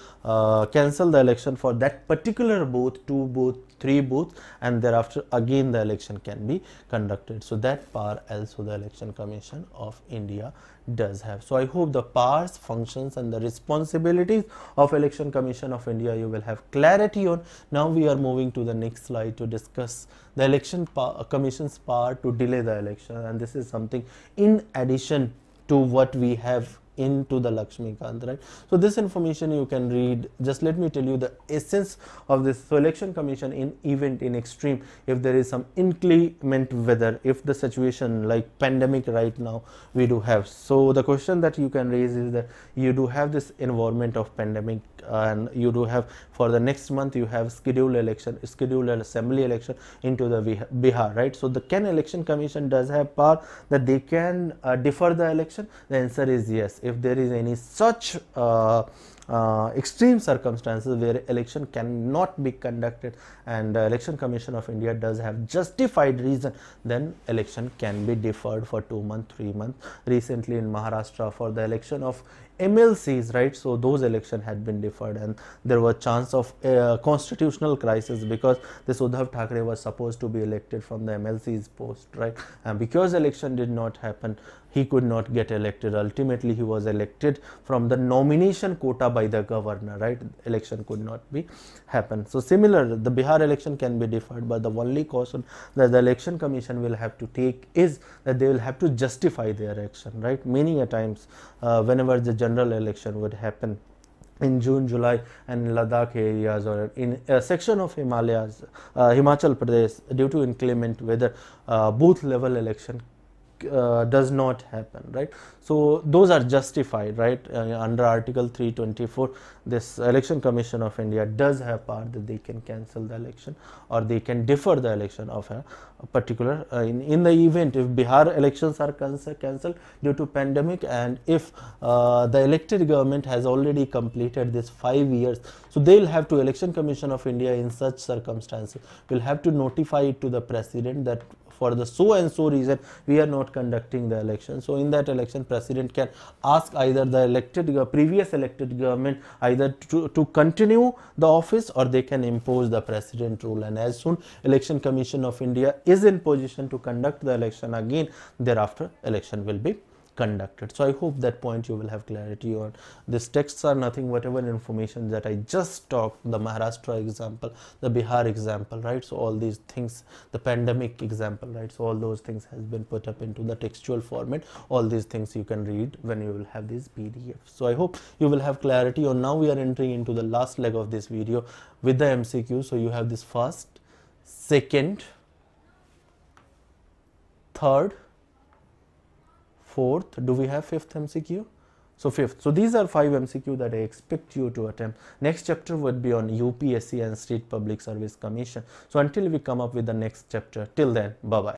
cancel the election for that particular booth, 2 booth, 3 booth, and thereafter again the election can be conducted. So that power also the Election Commission of India does have. So I hope the powers, functions and the responsibilities of Election Commission of India you will have clarity on. Now we are moving to the next slide to discuss the Election Commission's power to delay the election, and this is something in addition to what we have into the Laxmikanth, right? So this information you can read. Just let me tell you the essence of this. So Election Commission in event, in extreme, if there is some inclement weather, if the situation like pandemic right now we do have. So the question that you can raise is that you do have this environment of pandemic, and you do have for the next month you have scheduled election, scheduled assembly election into the Bihar, right? So the can Election Commission does have power that they can defer the election? The answer is yes. If there is any such extreme circumstances where election cannot be conducted and Election Commission of India does have justified reason, then election can be deferred for 2 months, 3 months. Recently in Maharashtra for the election of MLCs, right, so those election had been deferred and there were chance of constitutional crisis because this Uddhav Thackeray was supposed to be elected from the MLC's post, right, and because election did not happen he could not get elected. Ultimately he was elected from the nomination quota by the governor, right? Election could not be happen. So similar, the Bihar election can be deferred, but the only caution that the Election Commission will have to take is that they will have to justify their action, right? Many a times whenever the general election would happen in June, July and Ladakh areas or in a section of Himalayas, Himachal Pradesh, due to inclement weather, booth level election does not happen, right? So those are justified, right? Under Article 324 this Election Commission of India does have power that they can cancel the election or they can defer the election of a particular in the event if Bihar elections are cancelled due to pandemic and if the elected government has already completed this 5 years. So they will have to, Election Commission of India in such circumstances will have to notify it to the president that for the so and so reason we are not conducting the election. So in that election president can ask either the previous elected government either to continue the office or they can impose the president rule, and as soon Election Commission of India is in position to conduct the election again, thereafter election will be conducted. So I hope that point you will have clarity on. These texts are nothing, whatever information that I just talked, the Maharashtra example, the Bihar example, right? So all these things, the pandemic example, right? So all those things has been put up into the textual format. All these things you can read when you will have this PDF. So I hope you will have clarity on. Now we are entering into the last leg of this video with the MCQ. So you have this first, second, third, fourth. Do we have fifth MCQ? So fifth. So these are 5 MCQ that I expect you to attempt. Next chapter would be on UPSC and State Public Service Commission. So until we come up with the next chapter, till then, bye-bye.